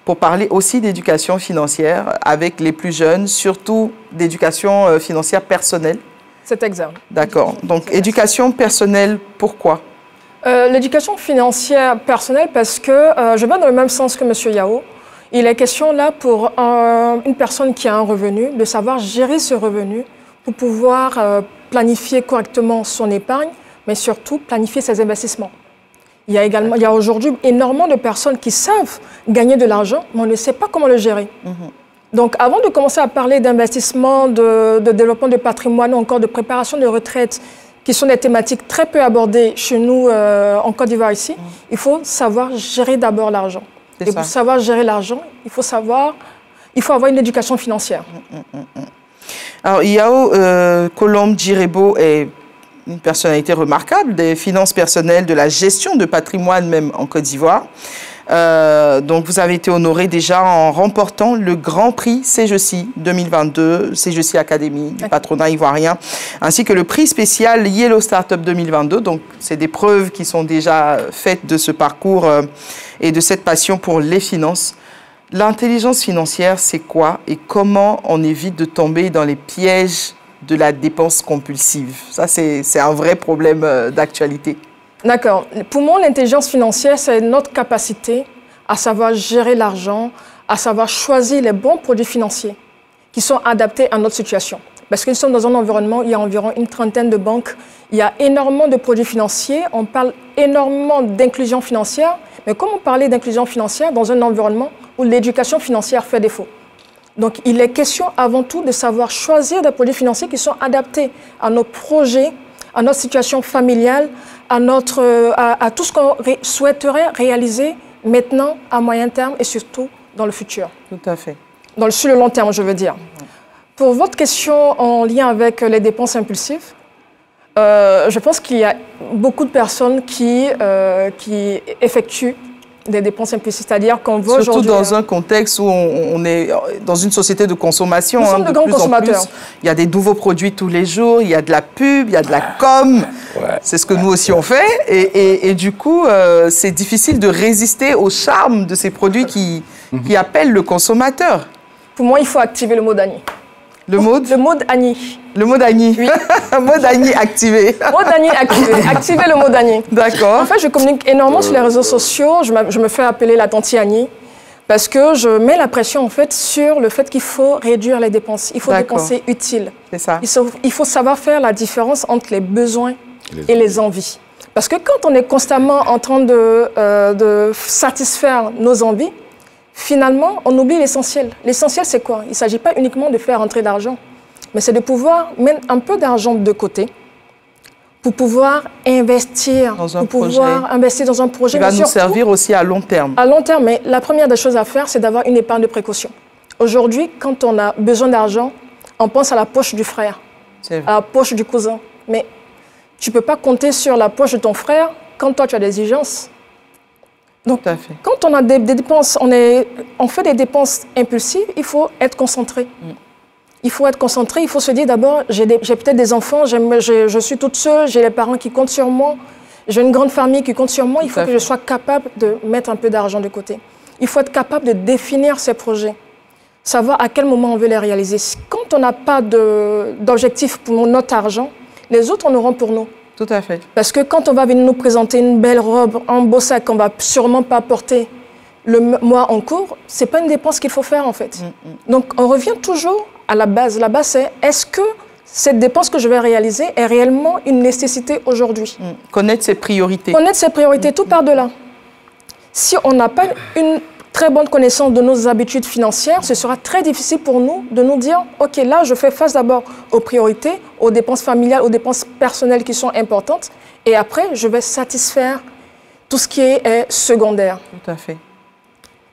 pour parler aussi d'éducation financière avec les plus jeunes, surtout d'éducation financière personnelle. C'est exact. D'accord. Donc, éducation personnelle, pourquoi? euh, L'éducation financière personnelle, parce que euh, je vais dans le même sens que M. Yao. Il est question là pour un, une personne qui a un revenu, de savoir gérer ce revenu pour pouvoir euh, planifier correctement son épargne, mais surtout planifier ses investissements. Il y a également, il y a aujourd'hui énormément de personnes qui savent gagner de l'argent, mais on ne sait pas comment le gérer. Mm-hmm. Donc, avant de commencer à parler d'investissement, de, de développement de patrimoine ou encore de préparation de retraite, qui sont des thématiques très peu abordées chez nous euh, en Côte d'Ivoire ici, mmh. il faut savoir gérer d'abord l'argent. Et ça. Pour savoir gérer l'argent, il faut savoir, il faut avoir une éducation financière. Mmh, mmh, mmh. Alors, Yao euh, Colombe Djirebo est une personnalité remarquable des finances personnelles, de la gestion de patrimoine même en Côte d'Ivoire. Euh, donc, vous avez été honoré déjà en remportant le Grand Prix C G C I deux mille vingt-deux, C G C I Academy du patronat ivoirien, ainsi que le prix spécial Yellow Startup deux mille vingt-deux. Donc, c'est des preuves qui sont déjà faites de ce parcours euh, et de cette passion pour les finances. L'intelligence financière, c'est quoi et comment on évite de tomber dans les pièges de la dépense compulsive? Ça, c'est un vrai problème euh, d'actualité. D'accord. Pour moi, l'intelligence financière, c'est notre capacité à savoir gérer l'argent, à savoir choisir les bons produits financiers qui sont adaptés à notre situation. Parce que nous sommes dans un environnement où il y a environ une trentaine de banques, il y a énormément de produits financiers, on parle énormément d'inclusion financière, mais comment parler d'inclusion financière dans un environnement où l'éducation financière fait défaut? Donc, il est question avant tout de savoir choisir des produits financiers qui sont adaptés à nos projets, à notre situation familiale, à, notre, à, à tout ce qu'on ré souhaiterait réaliser maintenant, à moyen terme et surtout dans le futur. Tout à fait. Dans le, sur le long terme, je veux dire. Mmh. Pour votre question en lien avec les dépenses impulsives, euh, je pense qu'il y a beaucoup de personnes qui, euh, qui effectuent des dépenses implicites, c'est-à-dire qu'on veut surtout dans un contexte où on, on est dans une société de consommation. Nous hein, sommes de, de grands plus consommateurs. En plus, il y a des nouveaux produits tous les jours, il y a de la pub, il y a de la com. Ouais, c'est ce que ouais, nous aussi ouais. on fait. Et, et, et du coup, euh, c'est difficile de résister au charme de ces produits qui, mm-hmm. qui appellent le consommateur. Pour moi, il faut activer le mot d'Annie. Le mode Le mode Annie. Le mode Annie. Oui. mode Annie activé. Mode Annie activé. Activer le mode Annie. D'accord. En fait, je communique énormément sur les réseaux sociaux. Je me, je me fais appeler la tante Annie parce que je mets la pression en fait sur le fait qu'il faut réduire les dépenses. Il faut dépenser utile. C'est ça. Il, se, il faut savoir faire la différence entre les besoins les et les envies. Parce que quand on est constamment en train de, euh, de satisfaire nos envies, finalement, on oublie l'essentiel. L'essentiel, c'est quoi? Il ne s'agit pas uniquement de faire entrer d'argent, mais c'est de pouvoir mettre un peu d'argent de côté pour pouvoir investir dans un pour projet, pouvoir investir dans un projet qui va nous servir aussi à long terme. À long terme, mais la première des choses à faire, c'est d'avoir une épargne de précaution. Aujourd'hui, quand on a besoin d'argent, on pense à la poche du frère, à la poche du cousin. Mais tu ne peux pas compter sur la poche de ton frère quand toi, tu as des exigences. Donc, quand on a des, des dépenses, on, est, on fait des dépenses impulsives, il faut être concentré. Il faut être concentré, il faut se dire d'abord, j'ai peut-être des enfants, je suis toute seule, j'ai les parents qui comptent sur moi, j'ai une grande famille qui compte sur moi, il faut que je sois capable de mettre un peu d'argent de côté. Il faut être capable de définir ses projets, savoir à quel moment on veut les réaliser. Quand on n'a pas d'objectif pour notre argent, les autres en auront pour nous. Tout à fait. Parce que quand on va venir nous présenter une belle robe, un beau sac qu'on ne va sûrement pas porter le mois en cours, ce n'est pas une dépense qu'il faut faire en fait. Mm-hmm. Donc on revient toujours à la base. La base c'est, est-ce que cette dépense que je vais réaliser est réellement une nécessité aujourd'hui? Mm. Connaître ses priorités. Connaître ses priorités, mm-hmm. tout par delà. Si on n'a pas une très bonne connaissance de nos habitudes financières, ce sera très difficile pour nous de nous dire « Ok, là, je fais face d'abord aux priorités, aux dépenses familiales, aux dépenses personnelles qui sont importantes, et après, je vais satisfaire tout ce qui est, est secondaire. » Tout à fait.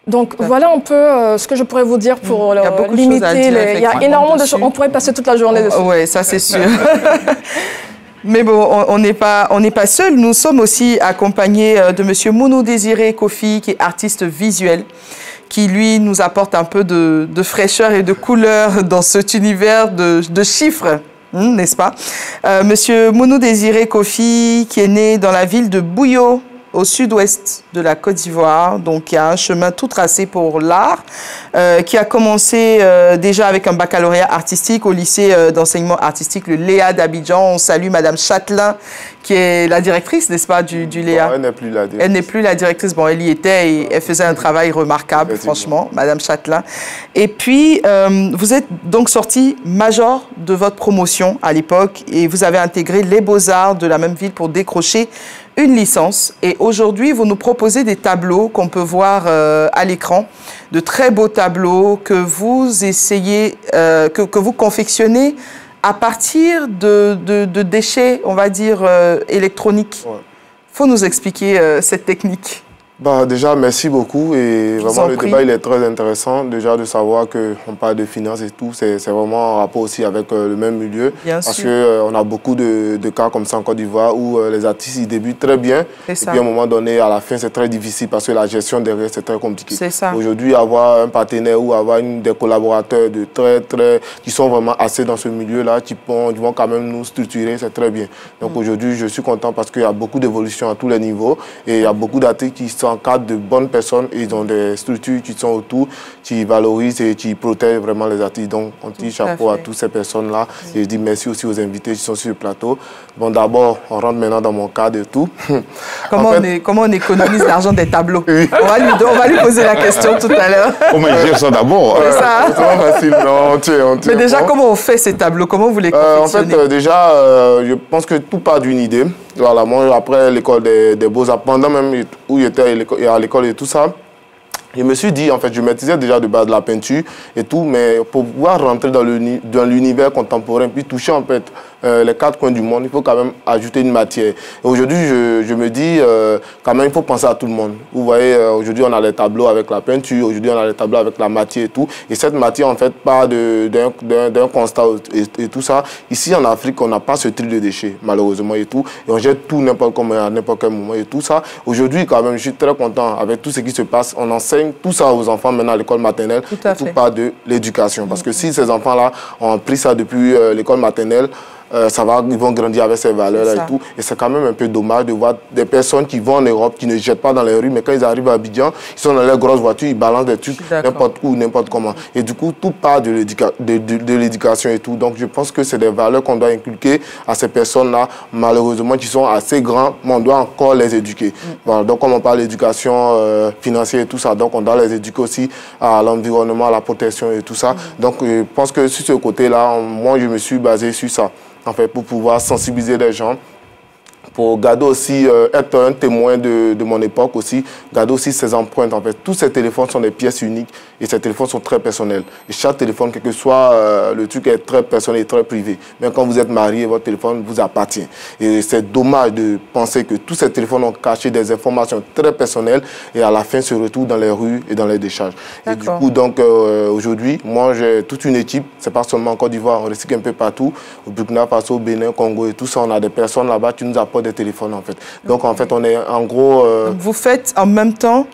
Donc, à voilà fait. un peu euh, ce que je pourrais vous dire pour mmh. euh, limiter les... Il y a énormément de choses. On pourrait passer toute la journée dessus. Oui, ça, c'est sûr. Mais bon, on n'est pas, on n'est pas seul. Nous sommes aussi accompagnés de monsieur Mounou Désiré Kofi, qui est artiste visuel, qui, lui, nous apporte un peu de, de fraîcheur et de couleur dans cet univers de, de chiffres, n'est-ce pas? euh, Monsieur Mounou Désiré Kofi, qui est né dans la ville de Bouyo, au sud-ouest de la Côte d'Ivoire, donc il y a un chemin tout tracé pour l'art, euh, qui a commencé euh, déjà avec un baccalauréat artistique au lycée euh, d'enseignement artistique, le Léa d'Abidjan. On salue Madame Châtelain, qui est la directrice, n'est-ce pas, du, du Léa. Bon, elle n'est plus la directrice. Elle n'est plus la directrice. Bon, elle y était et elle faisait un travail remarquable, franchement, Madame Châtelain. Et puis, euh, vous êtes donc sortie major de votre promotion à l'époque et vous avez intégré les Beaux-Arts de la même ville pour décrocher une licence. Et aujourd'hui, vous nous proposez des tableaux qu'on peut voir euh, à l'écran, de très beaux tableaux que vous essayez, euh, que, que vous confectionnez à partir de, de, de déchets, on va dire, euh, électroniques. Il ouais. faut nous expliquer euh, cette technique. Bah, déjà, merci beaucoup. Et vraiment, le prie. débat il est très intéressant. Déjà, de savoir qu'on parle de finances et tout, c'est vraiment en rapport aussi avec euh, le même milieu. Bien parce qu'on euh, a beaucoup de, de cas comme ça en Côte d'Ivoire où euh, les artistes ils débutent très bien. Et puis, à un moment donné, à la fin, c'est très difficile parce que la gestion derrière, c'est très compliqué. Aujourd'hui, avoir un partenaire ou avoir une, des collaborateurs de très, très, qui sont vraiment assez dans ce milieu-là, qui vont, vont quand même nous structurer, c'est très bien. Donc mmh. aujourd'hui, je suis content parce qu'il y a beaucoup d'évolution à tous les niveaux et il y a beaucoup d'artistes qui sont en cadre de bonnes personnes, ils ont des structures qui sont autour, qui valorisent et qui protègent vraiment les artistes. Donc, on tire chapeau à toutes ces personnes-là. Et je dis merci aussi aux invités qui sont sur le plateau. Bon, d'abord, on rentre maintenant dans mon cadre et tout. Comment, en fait... on, est, comment on économise l'argent des tableaux? Oui. on, va lui, on va lui poser la question tout à l'heure. Comment ils gèrent ça d'abord? C'est ça. C'est pas facile. Non, on tient, on tient. Mais déjà, comment on fait ces tableaux? Comment vous les confectionnez? euh, En fait, euh, déjà, euh, je pense que tout part d'une idée. Voilà, moi, après l'école des, des Beaux-Arts, pendant même où j'étais à l'école et tout ça, je me suis dit, en fait, je maîtrisais déjà de base de la peinture et tout, mais pour pouvoir rentrer dans l'univers contemporain, puis toucher, en fait, euh, les quatre coins du monde, il faut quand même ajouter une matière. Aujourd'hui, je, je me dis, euh, quand même, il faut penser à tout le monde. Vous voyez, euh, aujourd'hui, on a les tableaux avec la peinture, aujourd'hui, on a les tableaux avec la matière et tout. Et cette matière, en fait, part d'un constat et, et tout ça. Ici, en Afrique, on n'a pas ce tri de déchets, malheureusement, et tout. Et on jette tout n'importe comment, à n'importe quel moment, et tout ça. Aujourd'hui, quand même, je suis très content avec tout ce qui se passe. On enseigne tout ça aux enfants maintenant à l'école maternelle. Tout à fait. Tout part de l'éducation. Parce que si ces enfants-là ont pris ça depuis euh, l'école maternelle, Euh, ça va, ils vont grandir avec ces valeurs et tout. Et c'est quand même un peu dommage de voir des personnes qui vont en Europe, qui ne jettent pas dans les rues, mais quand ils arrivent à Abidjan, ils sont dans leurs grosses voitures, ils balancent des trucs n'importe où, n'importe comment. Et du coup, tout part de l'éducation et tout. Donc je pense que c'est des valeurs qu'on doit inculquer à ces personnes-là, malheureusement, qui sont assez grands, mais on doit encore les éduquer. Mm. Voilà, donc comme on parle d'éducation euh, financière et tout ça, donc on doit les éduquer aussi à l'environnement, à la protection et tout ça. Mm. Donc je pense que sur ce côté-là, moi je me suis basé sur ça. En fait, pour pouvoir sensibiliser les gens, pour garder aussi, euh, être un témoin de, de mon époque aussi, garder aussi ses empreintes. En fait, tous ces téléphones sont des pièces uniques et ces téléphones sont très personnels. Et chaque téléphone, quel que soit euh, le truc, est très personnel et très privé. Même quand vous êtes marié, votre téléphone vous appartient. Et c'est dommage de penser que tous ces téléphones ont caché des informations très personnelles et à la fin se retrouvent dans les rues et dans les décharges. Et du coup, donc, euh, aujourd'hui, moi, j'ai toute une équipe. C'est pas seulement en Côte d'Ivoire, on recycle un peu partout. Au Burkina Faso, au Bénin, au Congo et tout ça, on a des personnes là-bas qui nous apportent des téléphones en fait. Donc en fait on est en gros... Euh... Vous faites en même temps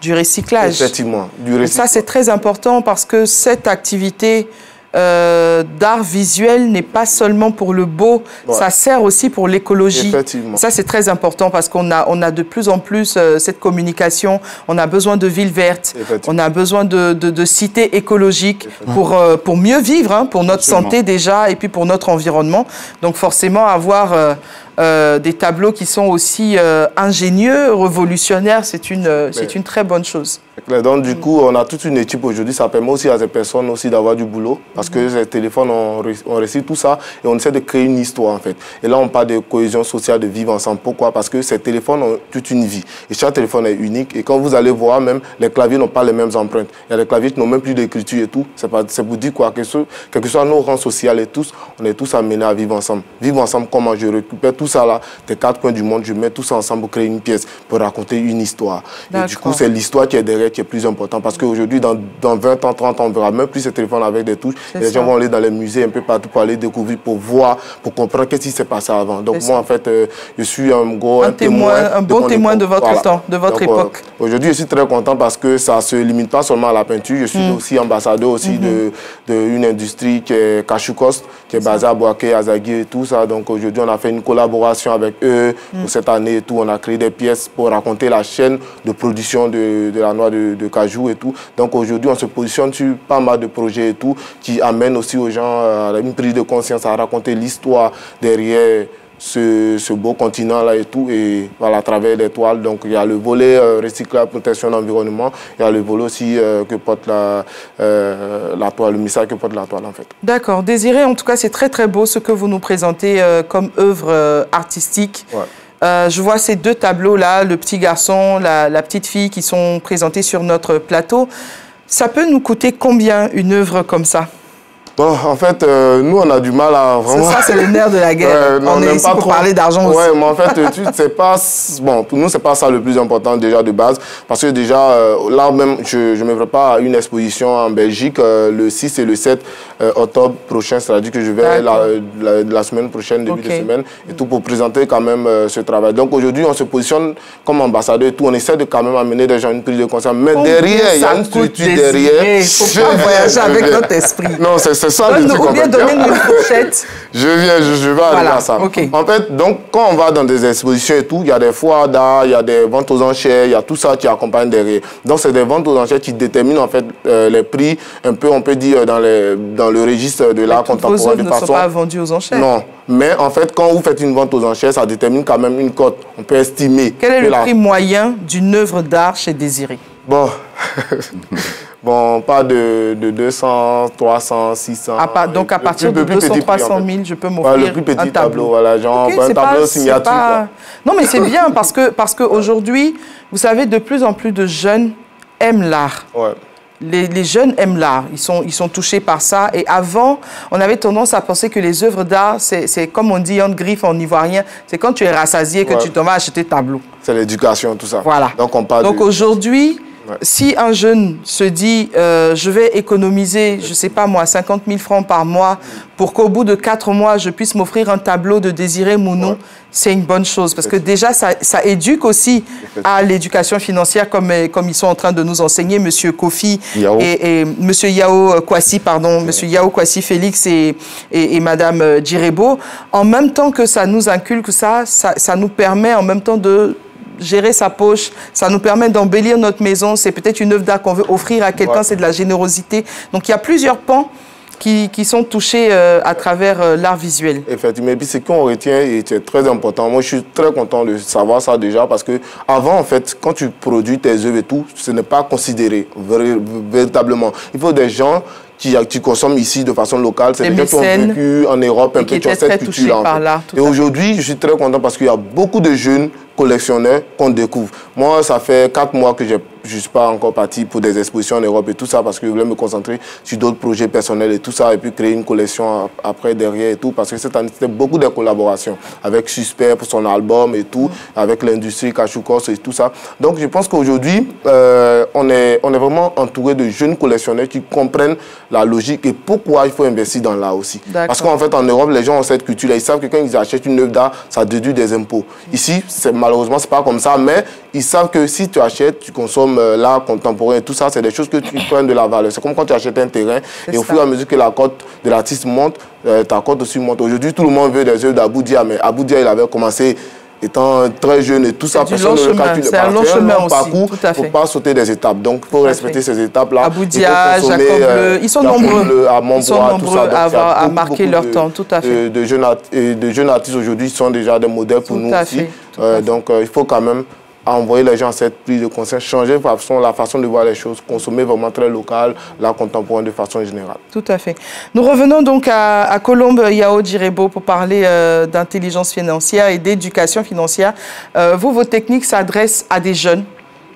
du recyclage. Effectivement. Du recyclage. Ça c'est très important parce que cette activité euh, d'art visuel n'est pas seulement pour le beau, ouais. Ça sert aussi pour l'écologie. Ça c'est très important parce qu'on a, on a de plus en plus euh, cette communication, on a besoin de villes vertes, on a besoin de, de, de cités écologiques pour, euh, pour mieux vivre, hein, pour notre Absolument. Santé déjà et puis pour notre environnement. Donc forcément avoir... Euh, Euh, des tableaux qui sont aussi euh, ingénieux, révolutionnaires, c'est une, euh, c'est une très bonne chose. Donc du coup, on a toute une équipe aujourd'hui, ça permet aussi à ces personnes aussi d'avoir du boulot, parce que ces téléphones, on, on récite tout ça et on essaie de créer une histoire en fait. Et là, on parle de cohésion sociale, de vivre ensemble. Pourquoi? Parce que ces téléphones ont toute une vie et chaque téléphone est unique. Et quand vous allez voir, même les claviers n'ont pas les mêmes empreintes. Il y a des claviers qui n'ont même plus d'écriture et tout. C'est pour dire quoi? Que ce, quel que soit nos rangs sociaux et tous, on est tous amenés à vivre ensemble. Vivre ensemble, comment? Je récupère tout ça là, des quatre coins du monde, je mets tout ça ensemble pour créer une pièce, pour raconter une histoire. Et du coup, c'est l'histoire qui est derrière, qui est plus important parce qu'aujourd'hui, dans, dans vingt ans, trente ans, on verra même plus ces téléphones avec des touches. Les ça. gens vont aller dans les musées un peu partout pour aller découvrir, pour voir, pour comprendre qu'est-ce qui s'est passé avant. Donc moi, ça. en fait, euh, je suis un gros un, un témoin, témoin, un bon témoin de votre voilà. temps, de votre Donc, époque. Euh, Aujourd'hui, je suis très content parce que ça ne se limite pas seulement à la peinture. Je suis mmh. aussi ambassadeur aussi mmh. de, de une industrie qui est Cachoucos, qui est basée à Boaké, à Zagui et tout ça. Donc aujourd'hui, on a fait une collaboration avec eux mmh. pour cette année et tout. On a créé des pièces pour raconter la chaîne de production de, de la noix De, de cajou et tout. Donc aujourd'hui, on se positionne sur pas mal de projets et tout qui amènent aussi aux gens euh, une prise de conscience à raconter l'histoire derrière ce, ce beau continent-là et tout. Et voilà, à travers les toiles, donc il y a le volet euh, recyclage, protection de l'environnement, il y a le volet aussi euh, que porte la, euh, la toile, le message que porte la toile en fait. D'accord. Désiré, en tout cas, c'est très très beau ce que vous nous présentez euh, comme œuvre euh, artistique. Ouais. Euh, je vois ces deux tableaux-là, le petit garçon, la, la petite fille qui sont présentés sur notre plateau. Ça peut nous coûter combien une œuvre comme ça? Bon, en fait, euh, nous, on a du mal à vraiment... C'est ça, c'est le nerf de la guerre. Euh, on n'est ici pas pour trop... parler d'argent ouais, aussi. Oui, mais en fait, tu sais pas... Bon, pour nous, c'est pas ça le plus important déjà de base. Parce que déjà, euh, là même, je ne me prépare à une exposition en Belgique euh, le six et le sept euh, octobre prochain. C'est-à-dire que je vais la, la, la semaine prochaine, début okay. de semaine, et tout pour présenter quand même euh, ce travail. Donc aujourd'hui, on se positionne comme ambassadeur et tout. On essaie de quand même amener des gens à une prise de conscience. Mais on derrière, il y a une structure derrière. Il ne faut pas voyager avec notre esprit. Non, c'est C'est ça le truc. Ou bien donner une fourchette. Je viens, je, je vais voilà. aller à ça. Okay. En fait, donc, quand on va dans des expositions et tout, il y a des foires d'art, il y a des ventes aux enchères, il y a tout ça qui accompagne derrière. Donc, c'est des ventes aux enchères qui déterminent en fait euh, les prix, un peu, on peut dire, dans, les, dans le registre de l'art contemporain. Vos œuvres ne façon. sont pas vendues aux enchères. Non. Mais en fait, quand vous faites une vente aux enchères, ça détermine quand même une cote. On peut estimer. Quel est le la... prix moyen d'une œuvre d'art chez Désiré? Bon. Bon, pas de, de deux cents, trois cents, six cents. À part, donc, à partir plus, de deux cents, trois cent mille, je peux m'offrir ouais, le plus petit un tableau. tableau voilà, genre okay, un tableau pas, signature. Pas... Non, mais c'est bien parce que parce qu'aujourd'hui, vous savez, de plus en plus de jeunes aiment l'art. Ouais. les, les jeunes aiment l'art, ils sont, ils sont touchés par ça. Et avant, on avait tendance à penser que les œuvres d'art, c'est comme on dit en griffe, en ivoirien, c'est quand tu es rassasié que ouais. tu t'en vas acheter tableau. C'est l'éducation, tout ça. Voilà. Donc, on parle Donc de... aujourd'hui, ouais. si un jeune se dit, euh, je vais économiser, je ne sais pas moi, cinquante mille francs par mois pour qu'au bout de quatre mois, je puisse m'offrir un tableau de Désiré Mounou, ouais. c'est une bonne chose. Parce que déjà, ça, ça éduque aussi à l'éducation financière, comme, comme ils sont en train de nous enseigner, M. Kofi Yao. et, et M. Yao Kouassi, pardon, ouais. M. Yao Kouassi Félix et, et, et Mme Djirebo. En même temps que ça nous inculque ça, ça, ça nous permet en même temps de gérer sa poche, ça nous permet d'embellir notre maison, c'est peut-être une œuvre d'art qu'on veut offrir à quelqu'un, ouais. c'est de la générosité. Donc il y a plusieurs pans qui, qui sont touchés euh, à travers euh, l'art visuel. Effectivement, et puis ce qu'on retient est très important. Moi je suis très content de savoir ça déjà, parce que avant en fait, quand tu produis tes œuvres et tout, ce n'est pas considéré véritablement. Il faut des gens Qui, qui consomment ici de façon locale. C'est des gens qui ont vécu en Europe, un peu qui ont cette culture-là. Et aujourd'hui, je suis très content parce qu'il y a beaucoup de jeunes collectionneurs qu'on découvre. Moi, ça fait quatre mois que je ne suis pas encore parti pour des expositions en Europe et tout ça, parce que je voulais me concentrer sur d'autres projets personnels et tout ça, et puis créer une collection après, derrière et tout, parce que cette année, c'était beaucoup de collaborations avec Suspect pour son album et tout, mmh. avec l'industrie Cachoucos et tout ça. Donc, je pense qu'aujourd'hui, euh, on, est, on est vraiment entouré de jeunes collectionneurs qui comprennent la logique et pourquoi il faut investir dans l'art aussi. Parce qu'en fait, en Europe, les gens ont cette culture-là. Ils savent que quand ils achètent une œuvre d'art, ça déduit des impôts. Ici, malheureusement, ce n'est pas comme ça, mais ils savent que si tu achètes, tu consommes l'art contemporain et tout ça, c'est des choses que tu prends de la valeur. C'est comme quand tu achètes un terrain et au fur et à mesure que la cote de l'artiste monte, euh, ta cote aussi monte. Aujourd'hui, tout le monde veut des œuvres d'Aboudia, mais Aboudia, il avait commencé étant très jeune et tout ça, personne ne le calcule. C'est un long chemin aussi, tout à fait. Il ne faut pas sauter des étapes. Donc, il faut respecter ces étapes-là. Aboudia, Jacob Bleu, ils sont nombreux à marquer leur temps, tout à fait. De jeunes artistes aujourd'hui sont déjà des modèles pour nous aussi. Donc, il faut quand même à envoyer les gens à cette prise de conscience, changer la façon de voir les choses, consommer vraiment très local, l'art contemporain de façon générale. Tout à fait. Nous revenons donc à, à Colombe Yao Djirebo pour parler euh, d'intelligence financière et d'éducation financière. Euh, vous, vos techniques s'adressent à des jeunes,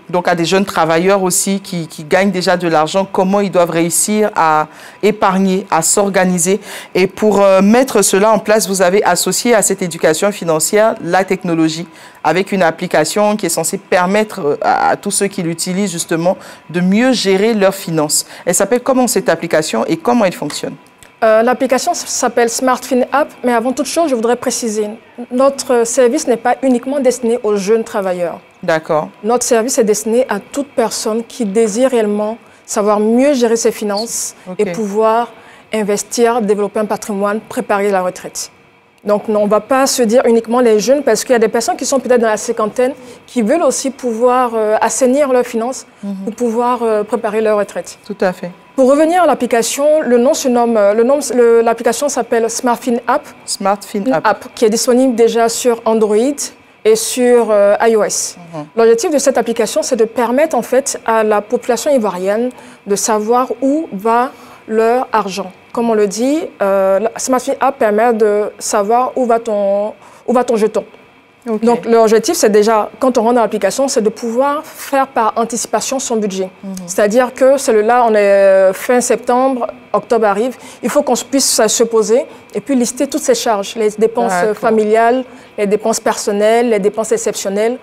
donc à des jeunes travailleurs aussi qui, qui gagnent déjà de l'argent. Comment ils doivent réussir à épargner, à s'organiser. Et pour euh, mettre cela en place, vous avez associé à cette éducation financière la technologie, avec une application qui est censée permettre à tous ceux qui l'utilisent justement de mieux gérer leurs finances. Elle s'appelle comment cette application et comment elle fonctionne? euh, L'application s'appelle SmartFin App, mais avant toute chose, je voudrais préciser, notre service n'est pas uniquement destiné aux jeunes travailleurs. D'accord. Notre service est destiné à toute personne qui désire réellement savoir mieux gérer ses finances, okay. et pouvoir investir, développer un patrimoine, préparer la retraite. Donc, non, on ne va pas se dire uniquement les jeunes, parce qu'il y a des personnes qui sont peut-être dans la cinquantaine qui veulent aussi pouvoir euh, assainir leurs finances, mmh. pour pouvoir euh, préparer leur retraite. Tout à fait. Pour revenir à l'application, le nom se nomme, le nom, l'application s'appelle SmartFin App. SmartFin App. App, qui est disponible déjà sur Android et sur euh, iOS. Mmh. L'objectif de cette application, c'est de permettre en fait à la population ivoirienne de savoir où va leur argent. Comme on le dit, euh, la SmartFin App permet de savoir où va ton, où va ton jeton. Okay. Donc, l'objectif, c'est déjà, quand on rentre dans l'application, c'est de pouvoir faire par anticipation son budget. Mm-hmm. C'est-à-dire que celui-là, on est fin septembre, octobre arrive, il faut qu'on puisse se poser et puis lister toutes ces charges, les dépenses familiales, les dépenses personnelles, les dépenses exceptionnelles,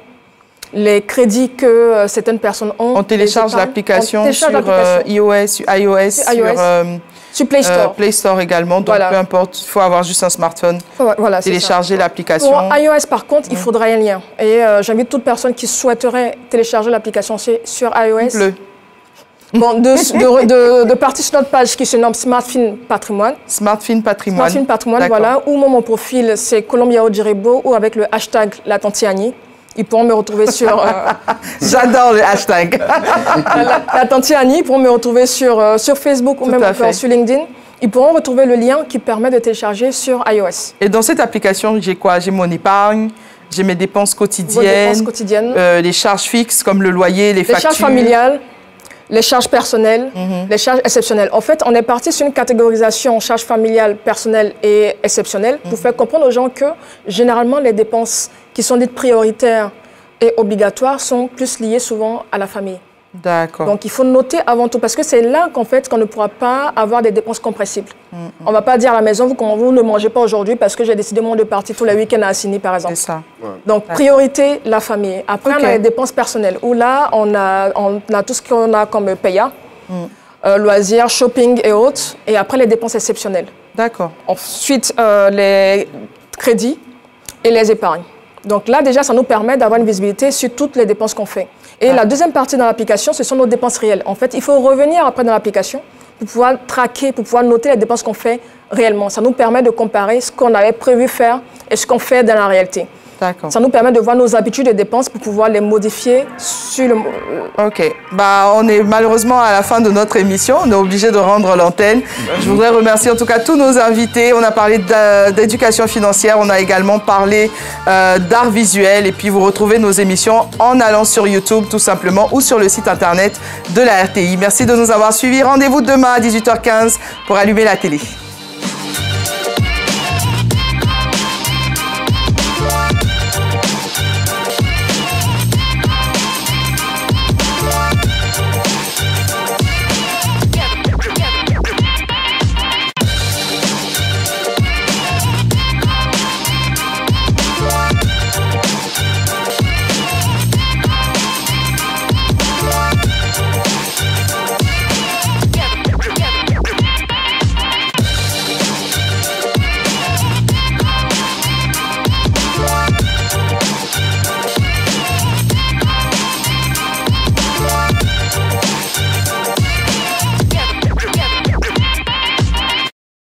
les crédits que certaines personnes ont. On télécharge l'application sur euh, iOS, sur iOS, sur, iOS. sur euh, Sur Play Store. Euh, Play Store également, donc voilà. peu importe, il faut avoir juste un smartphone, voilà, télécharger l'application. Pour iOS par contre, mmh. il faudra un lien. Et euh, j'invite toute personne qui souhaiterait télécharger l'application sur iOS. Bleu. Bon, de, de, de, de partir sur notre page qui se nomme SmartFin Patrimoine. SmartFin Patrimoine. SmartFin Patrimoine, voilà. Ou mon profil, c'est Colombe Yao Djirebo, ou avec le hashtag La Tantiani. Ils pourront me retrouver sur... Euh, J'adore le hashtag. La Tantiani, ils pourront me retrouver sur, euh, sur Facebook ou Tout même encore sur LinkedIn. Ils pourront retrouver le lien qui permet de télécharger sur iOS. Et dans cette application, j'ai quoi? J'ai mon épargne, j'ai mes dépenses quotidiennes, dépenses quotidiennes. Euh, les charges fixes comme le loyer, les, les factures. Les charges familiales, les charges personnelles, mm-hmm. les charges exceptionnelles. En fait, on est parti sur une catégorisation charges familiales, personnelles et exceptionnelles pour mm-hmm. faire comprendre aux gens que généralement les dépenses qui sont dites prioritaires et obligatoires sont plus liées souvent à la famille. D'accord. Donc, il faut noter avant tout, parce que c'est là qu'en fait, qu'on ne pourra pas avoir des dépenses compressibles. Mm-hmm. On ne va pas dire à la maison, vous, comment vous ne mangez pas aujourd'hui parce que j'ai décidément de partir tous les week-ends à Assini, par exemple. C'est ça. Ouais. Donc, priorité, la famille. Après, okay. on a les dépenses personnelles, où là, on a, on a tout ce qu'on a comme paya, mm. euh, loisirs, shopping et autres. Et après, les dépenses exceptionnelles. D'accord. Ensuite, euh, les crédits et les épargnes. Donc là, déjà, ça nous permet d'avoir une visibilité sur toutes les dépenses qu'on fait. Et ah. la deuxième partie dans l'application, ce sont nos dépenses réelles. En fait, il faut revenir après dans l'application pour pouvoir traquer, pour pouvoir noter les dépenses qu'on fait réellement. Ça nous permet de comparer ce qu'on avait prévu faire et ce qu'on fait dans la réalité. Ça nous permet de voir nos habitudes de dépenses pour pouvoir les modifier sur le... Ok. Bah, on est malheureusement à la fin de notre émission. On est obligé de rendre l'antenne. Je voudrais remercier en tout cas tous nos invités. On a parlé d'éducation financière. On a également parlé euh, d'art visuel. Et puis, vous retrouvez nos émissions en allant sur YouTube, tout simplement, ou sur le site internet de la R T I. Merci de nous avoir suivis. Rendez-vous demain à dix-huit heures quinze pour allumer la télé.